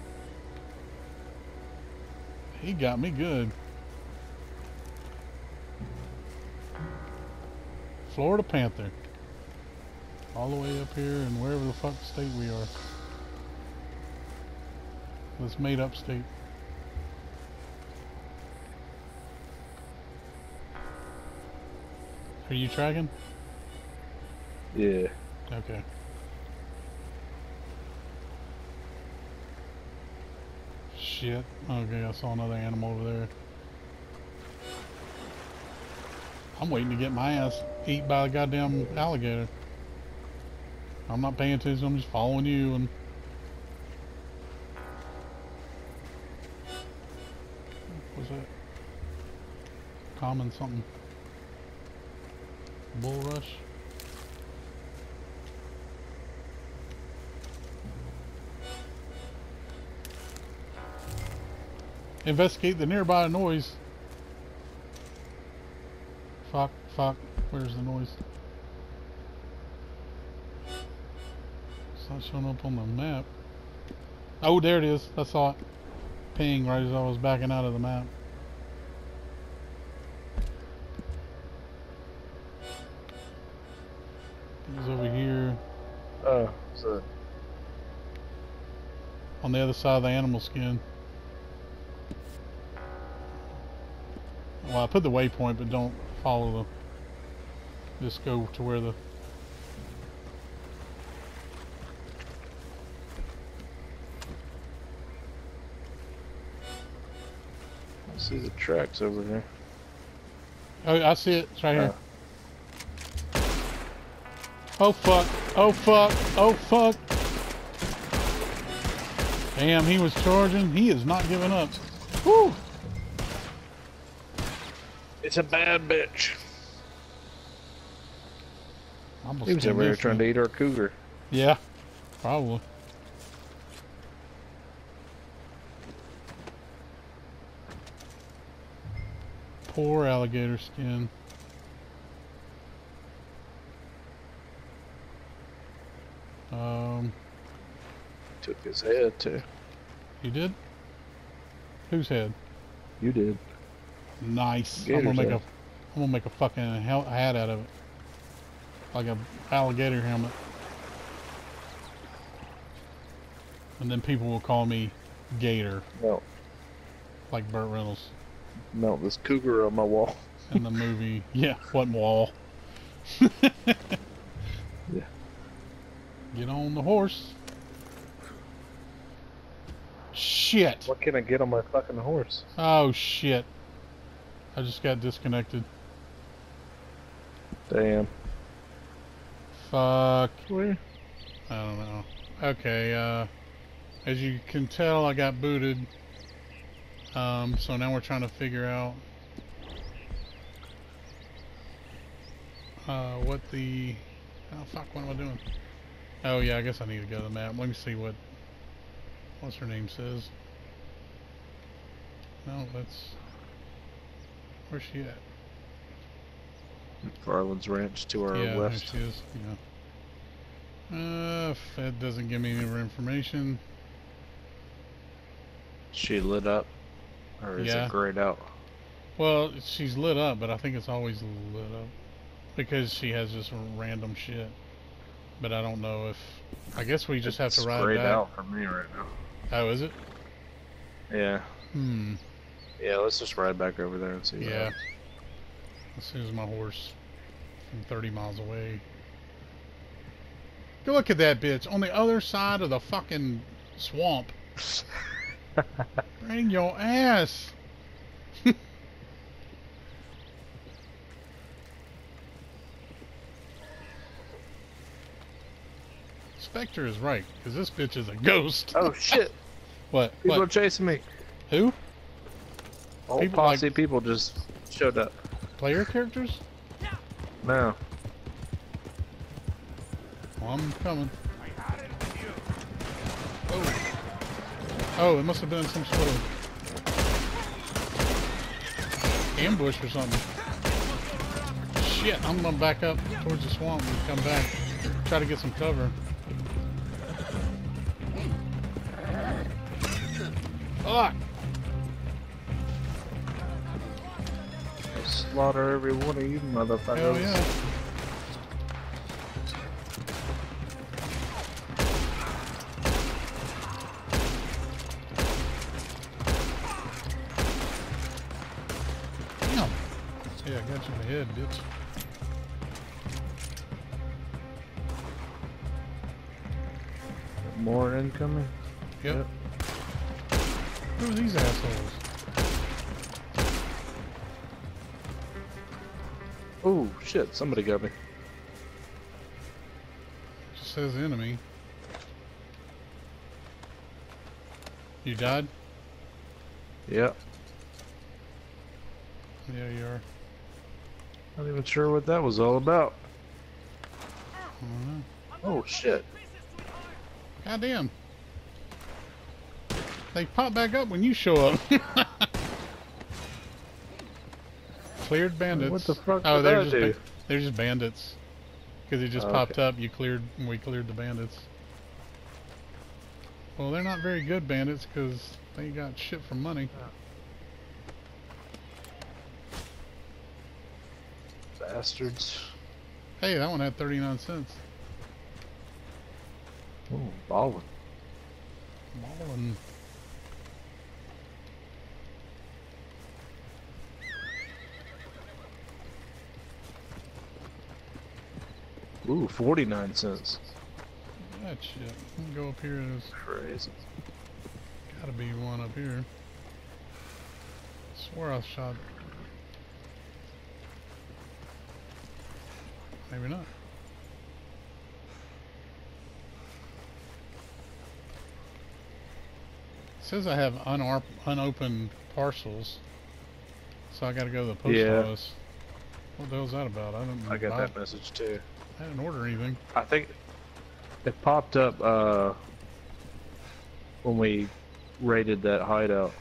He got me good. Florida panther. All the way up here and wherever the fuck state we are. This made-up state. Are you tracking? Yeah. Okay. Shit. Okay, I saw another animal over there. I'm waiting to get my ass eat by the goddamn alligator. I'm not paying attention. I'm just following you and... Common something. Bulrush. Investigate the nearby noise. Fuck, fuck. Where's the noise? It's not showing up on the map. Oh, there it is. I saw it. Ping right as I was backing out of the map. He's over here. Oh, what's that? On the other side of the animal skin. Well, I put the waypoint, but don't follow the... Just go to where the... I see the tracks over there. Oh, I see it. It's right uh. here. Oh, fuck. Oh, fuck. Oh, fuck. Damn, he was charging. He is not giving up. Woo! It's a bad bitch. Almost he was over there trying to eat our cougar. Yeah, probably. Poor alligator skin. Um, took his head too. You did? Whose head? You did. Nice. I'm gonna make a, I'm gonna make a fucking hel hat out of it, like a alligator helmet. And then people will call me Gator. No. Like Burt Reynolds. No, this cougar on my wall. In the movie, yeah, what wall? Yeah. Get on the horse. Shit. What can I get on my fucking horse? Oh shit. I just got disconnected. Damn. Fuck. Where? I don't know. Okay, uh... as you can tell, I got booted. Um, so now we're trying to figure out... Uh, what the... Oh, fuck, what am I doing? Oh, yeah, I guess I need to go to the map. Let me see what... What's her name says. No, that's... Where's she at? Garland's Ranch to our yeah, west. There she is. Yeah. Uh, that doesn't give me any more information. She lit up, or is yeah. it grayed out? Well, she's lit up, but I think it's always lit up because she has just random shit. But I don't know if. I guess we just it's have to ride grayed out. It's grayed out for me right now. Oh, is it? Yeah. Hmm. Yeah, let's just ride back over there and see. Yeah. As soon as my horse from thirty miles away. Go look at that bitch on the other side of the fucking swamp. Bring your ass. Spectre is right, because this bitch is a ghost. Oh, shit. What? People what? are chasing me. Who? Old people posse like, people just showed up. Player characters? No. Well, I'm coming. Oh. Oh, it must have been some sort of ambush or something. Shit, I'm gonna back up towards the swamp and come back. Try to get some cover. Fuck! Slaughter every one of you motherfuckers. Hell yeah. Damn. Yeah, I got you in the head, bitch. More incoming? Yep. yep. Who are these assholes? Oh shit, somebody got me. Just says enemy. You died? Yeah. Yeah, you are. Not even sure what that was all about. Mm-hmm. Oh shit. Goddamn. They pop back up when you show up. Cleared bandits. What the fuck oh, did they're I just do? They're just bandits. Because it just oh, popped okay. up, you cleared, and we cleared the bandits. Well, they're not very good bandits because they got shit for money. Bastards. Hey, that one had thirty-nine cents. Ooh, ballin'. Ballin'. Ooh, forty-nine cents. That shit. Let me go up here. There's crazy. Gotta be one up here. I swear I shot. Maybe not. It says I have un unopened parcels, so I gotta go to the post yeah. office. What the hell's that about? I don't. I got that message too. I didn't order anything. I think it popped up uh, when we raided that hideout.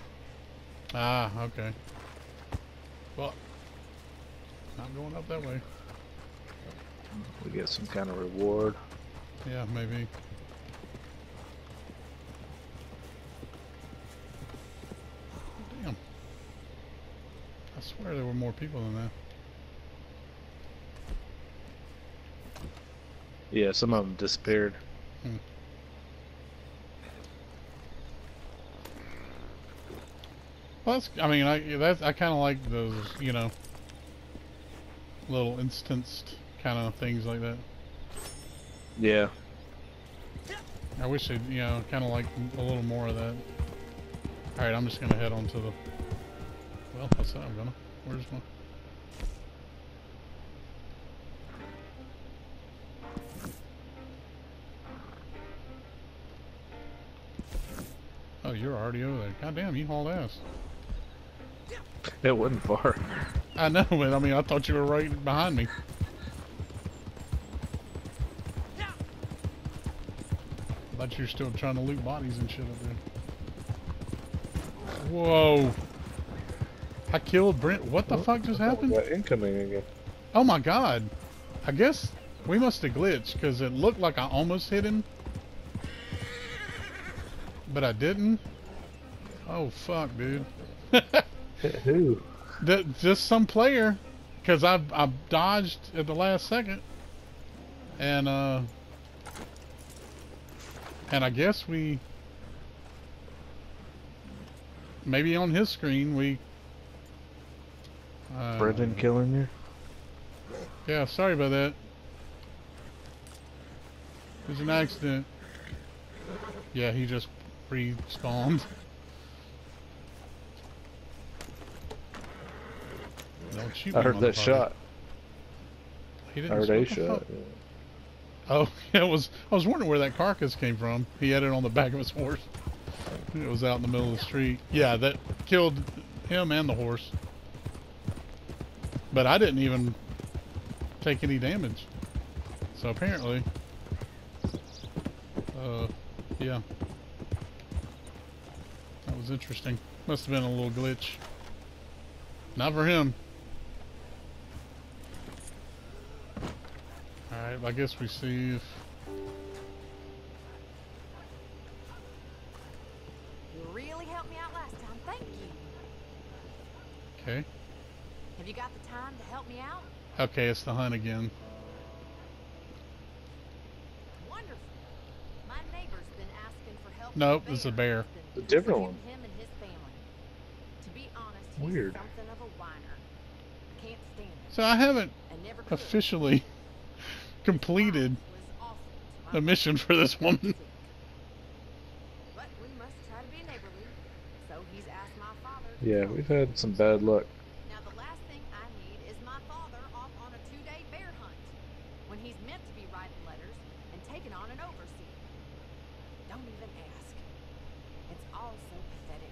Ah, okay. Well, I'm going up that way. We get some kind of reward. Yeah, maybe. Damn. I swear there were more people than that. Yeah, some of them disappeared. Hmm. Well, that's, I mean, I that's, I kind of like those, you know, little instanced kind of things like that. Yeah. I wish they'd, you know, kind of like a little more of that. All right, I'm just gonna head on to the. Well, that's how I'm gonna. Where's my? Oh, you're already over there. Goddamn, you hauled ass. It wasn't far. I know, but I mean, I thought you were right behind me. I thought you were still trying to loot bodies and shit up there. Whoa. I killed Brent. What the oh, fuck just happened? Incoming again. Oh my god. I guess we must have glitched, because it looked like I almost hit him. But I didn't. Oh fuck, dude. Who? Just some player, because I I dodged at the last second, and uh, and I guess we maybe on his screen we. Uh, Brendan killing you. Yeah, sorry about that. It was an accident. Yeah, he just. Respawned. Don't shoot I heard that shot. He didn't I heard a shot. Yeah. Oh, yeah, it was. I was wondering where that carcass came from. He had it on the back of his horse. It was out in the middle of the street. Yeah, that killed him and the horse. But I didn't even take any damage. So apparently, uh, yeah. Was interesting. Must have been a little glitch. Not for him. Alright, I guess we see if. You really helped me out last time, thank you. Okay. Have you got the time to help me out? Okay, it's the hunt again. Wonderful. My neighbor's been asking for help. Nope, it's a bear. A different one. Weird. So I haven't officially completed a mission for this woman. Yeah, we've had some bad luck. Now the last thing I need is my father off on a two-day bear hunt when he's meant to be writing letters and taking on an overseer. Don't even ask. It's all so pathetic.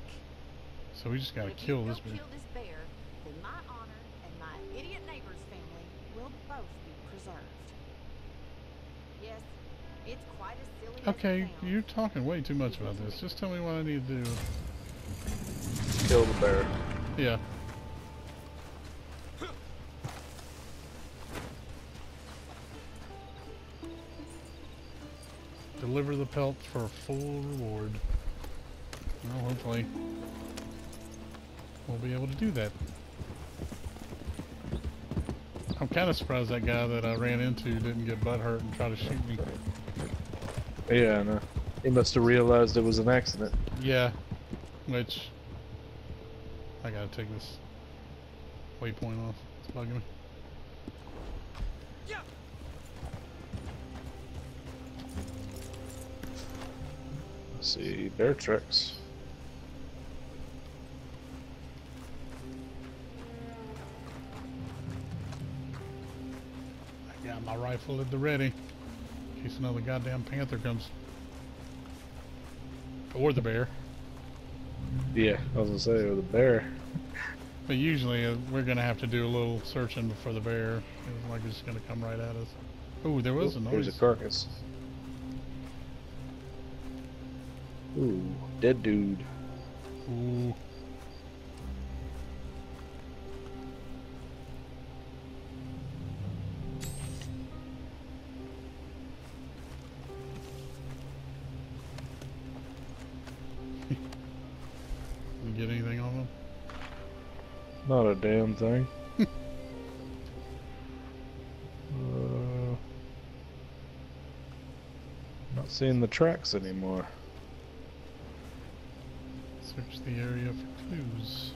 So we just gotta kill this bear. If you don't kill this bear, then my honor and my idiot neighbor's family will both be preserved. Yes, it's quite a silly. Okay, you're talking way too much about this. Just tell me what I need to do. Kill the bear. Yeah. Deliver the pelt for a full reward. Well, hopefully we'll be able to do that. I'm kind of surprised that guy that I ran into didn't get butt hurt and try to shoot me. Yeah, I know. He must have realized it was an accident. Yeah, which... I gotta take this waypoint off. It's bugging me. Yeah. Let's see, bear tracks. I got my rifle at the ready. In case another goddamn panther comes. Or the bear. Yeah, I was gonna say, or the bear. But usually uh, we're gonna have to do a little searching for the bear. It's like it's just gonna come right at us. Ooh, there was Ooh, a noise. There's a carcass. Ooh, dead dude. Ooh. Get anything on them? Not a damn thing. uh, not seeing the tracks anymore. Search the area for clues.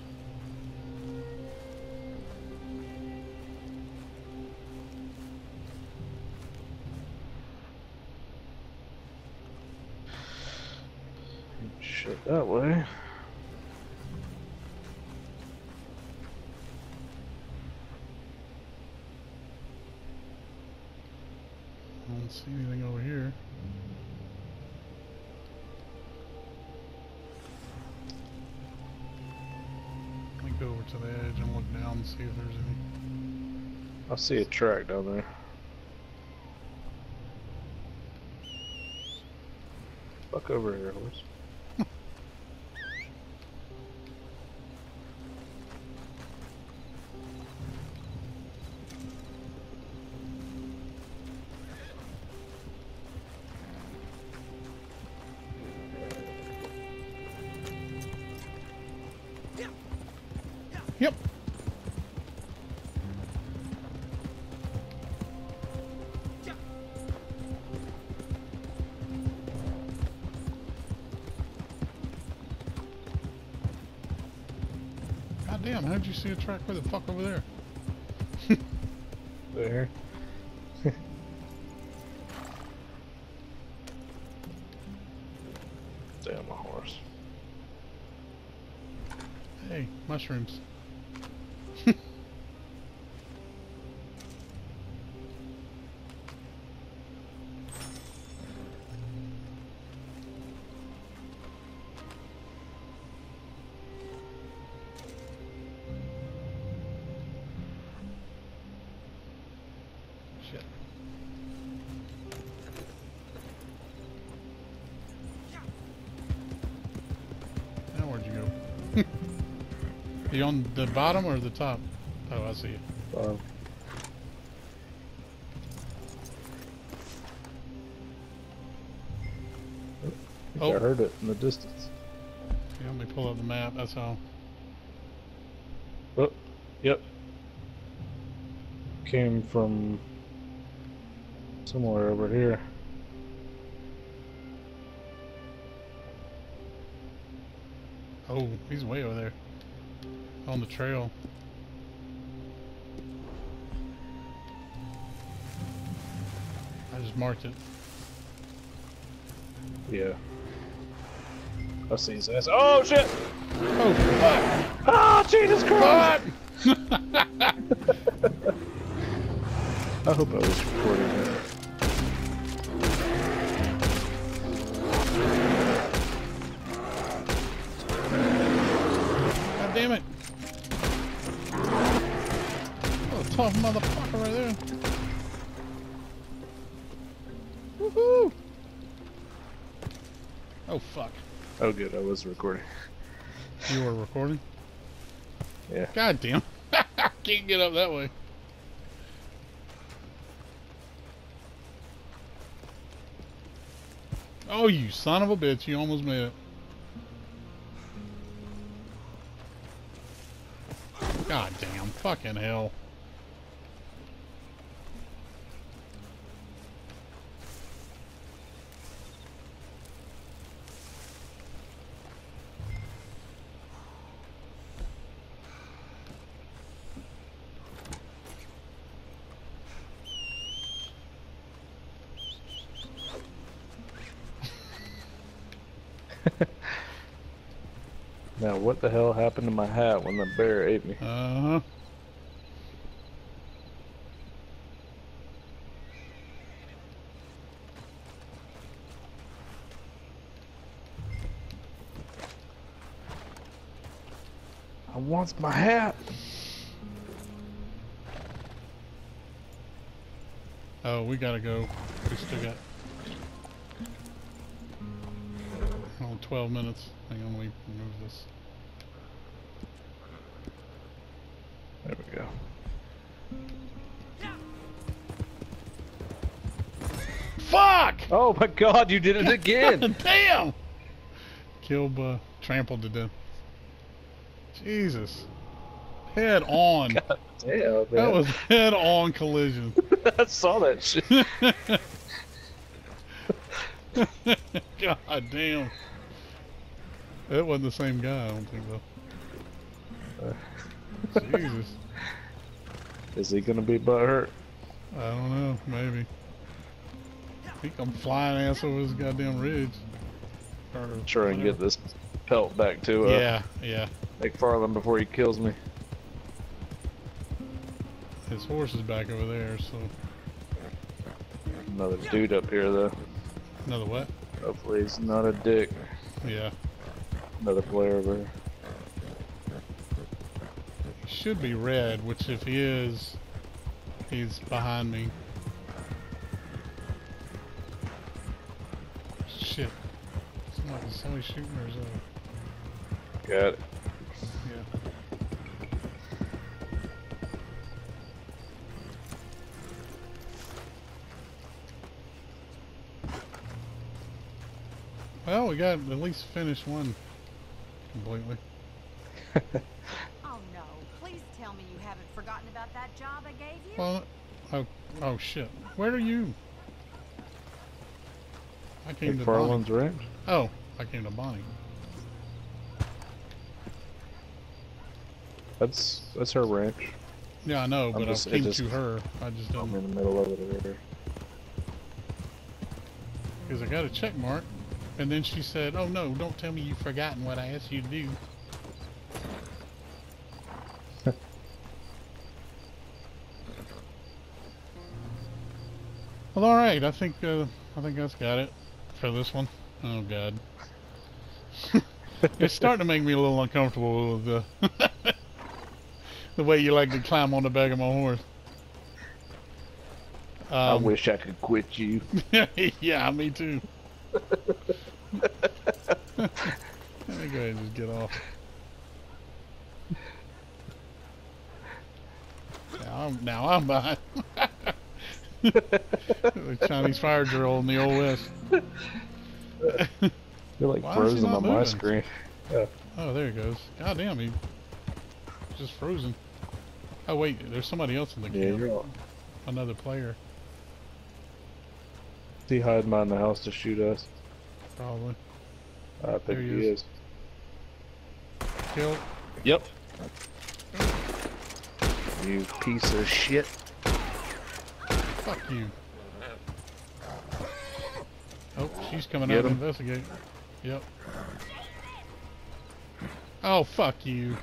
Shit, that way. See anything over here? Let me go over to the edge and look down and see if there's any. I see a track down there. Fuck over here, horse. Yep. God damn, how'd you see a track where the fuck over there? There. Damn, my horse. Hey, mushrooms. Are you on the bottom or the top? Oh, I see it. Wow. I, oh. I heard it in the distance. Yeah, let me pull up the map, that's all. Oh, yep. Came from somewhere over here. Oh, he's way over there. On the trail. I just marked it. Yeah. I see his ass. Oh shit! Oh fuck! Oh Jesus Christ! I hope I was recording that. God damn it! Tough motherfucker right there. Woohoo! Oh fuck. Oh good, I was recording. You were recording? Yeah. God damn. I can't get up that way. Oh you son of a bitch, you almost made it. God damn, fucking hell. Now, what the hell happened to my hat when the bear ate me? Uh-huh. I want my hat! Oh, we gotta go. We still got... Oh, twelve minutes. Hang on, we move this. There we go. Fuck! Oh my god, you did it again! Damn! Killed, uh, trampled to death. Jesus. Head on. God damn, man. That was head on collision. I saw that shit. God damn. That wasn't the same guy, I don't think, though. Jesus. Is he gonna be butthurt? I don't know, maybe. I think I'm flying ass over this goddamn ridge. Or Try and get this pelt back to uh Yeah, yeah. MacFarlane before he kills me. His horse is back over there, so... Another dude up here, though. Another what? Hopefully he's not a dick. Yeah. Another player over here. He should be red, which if he is, he's behind me. Shit. It's not somebody shooting or something. Got it. Well, we got at least finished one completely. Oh no, please tell me you haven't forgotten about that job I gave you. Well, oh, oh shit. Where are you? I came to Garland's Ranch. Oh, I came to Bonnie. That's that's her ranch. Yeah, I know, I'm but just, I came just, to her. I just don't. I'm in the middle of it over there. Because I got a check mark. And then she said, oh no, don't tell me you've forgotten what I asked you to do. Well, alright, I think uh, I think that's got it for this one. Oh god. It's starting to make me a little uncomfortable with the, the way you like to climb on the back of my horse. Um, I wish I could quit you. Yeah, me too. Let me go ahead and just get off. Now I'm, now I'm behind. The Chinese fire drill in the old west. I feel like Why frozen on moving? my screen. Yeah. Oh, there he goes. God damn, he just frozen. Oh wait, there's somebody else in the yeah, game. Another player. He hide behind the house to shoot us. Probably. I think there he, he is. is. Killed. Yep. You piece of shit. Fuck you. Oh, she's coming Get out him. to investigate. Yep. Oh, fuck you.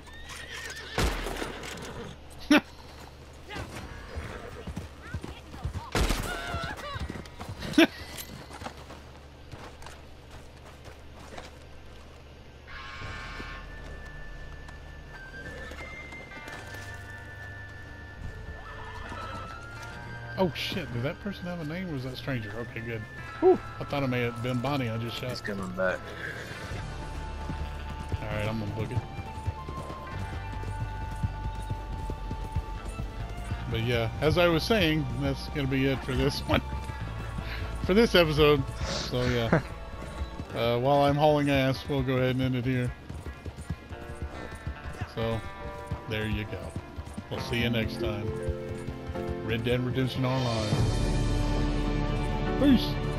Oh shit, did that person have a name or was that stranger? Okay, good. Whew. I thought it may have been Bonnie I just shot. He's coming back. Alright, I'm gonna book it. But yeah, as I was saying, that's gonna be it for this one. For this episode. So yeah. uh, while I'm hauling ass, we'll go ahead and end it here. So, there you go. We'll see you next time. Red Dead Redemption Online. Peace!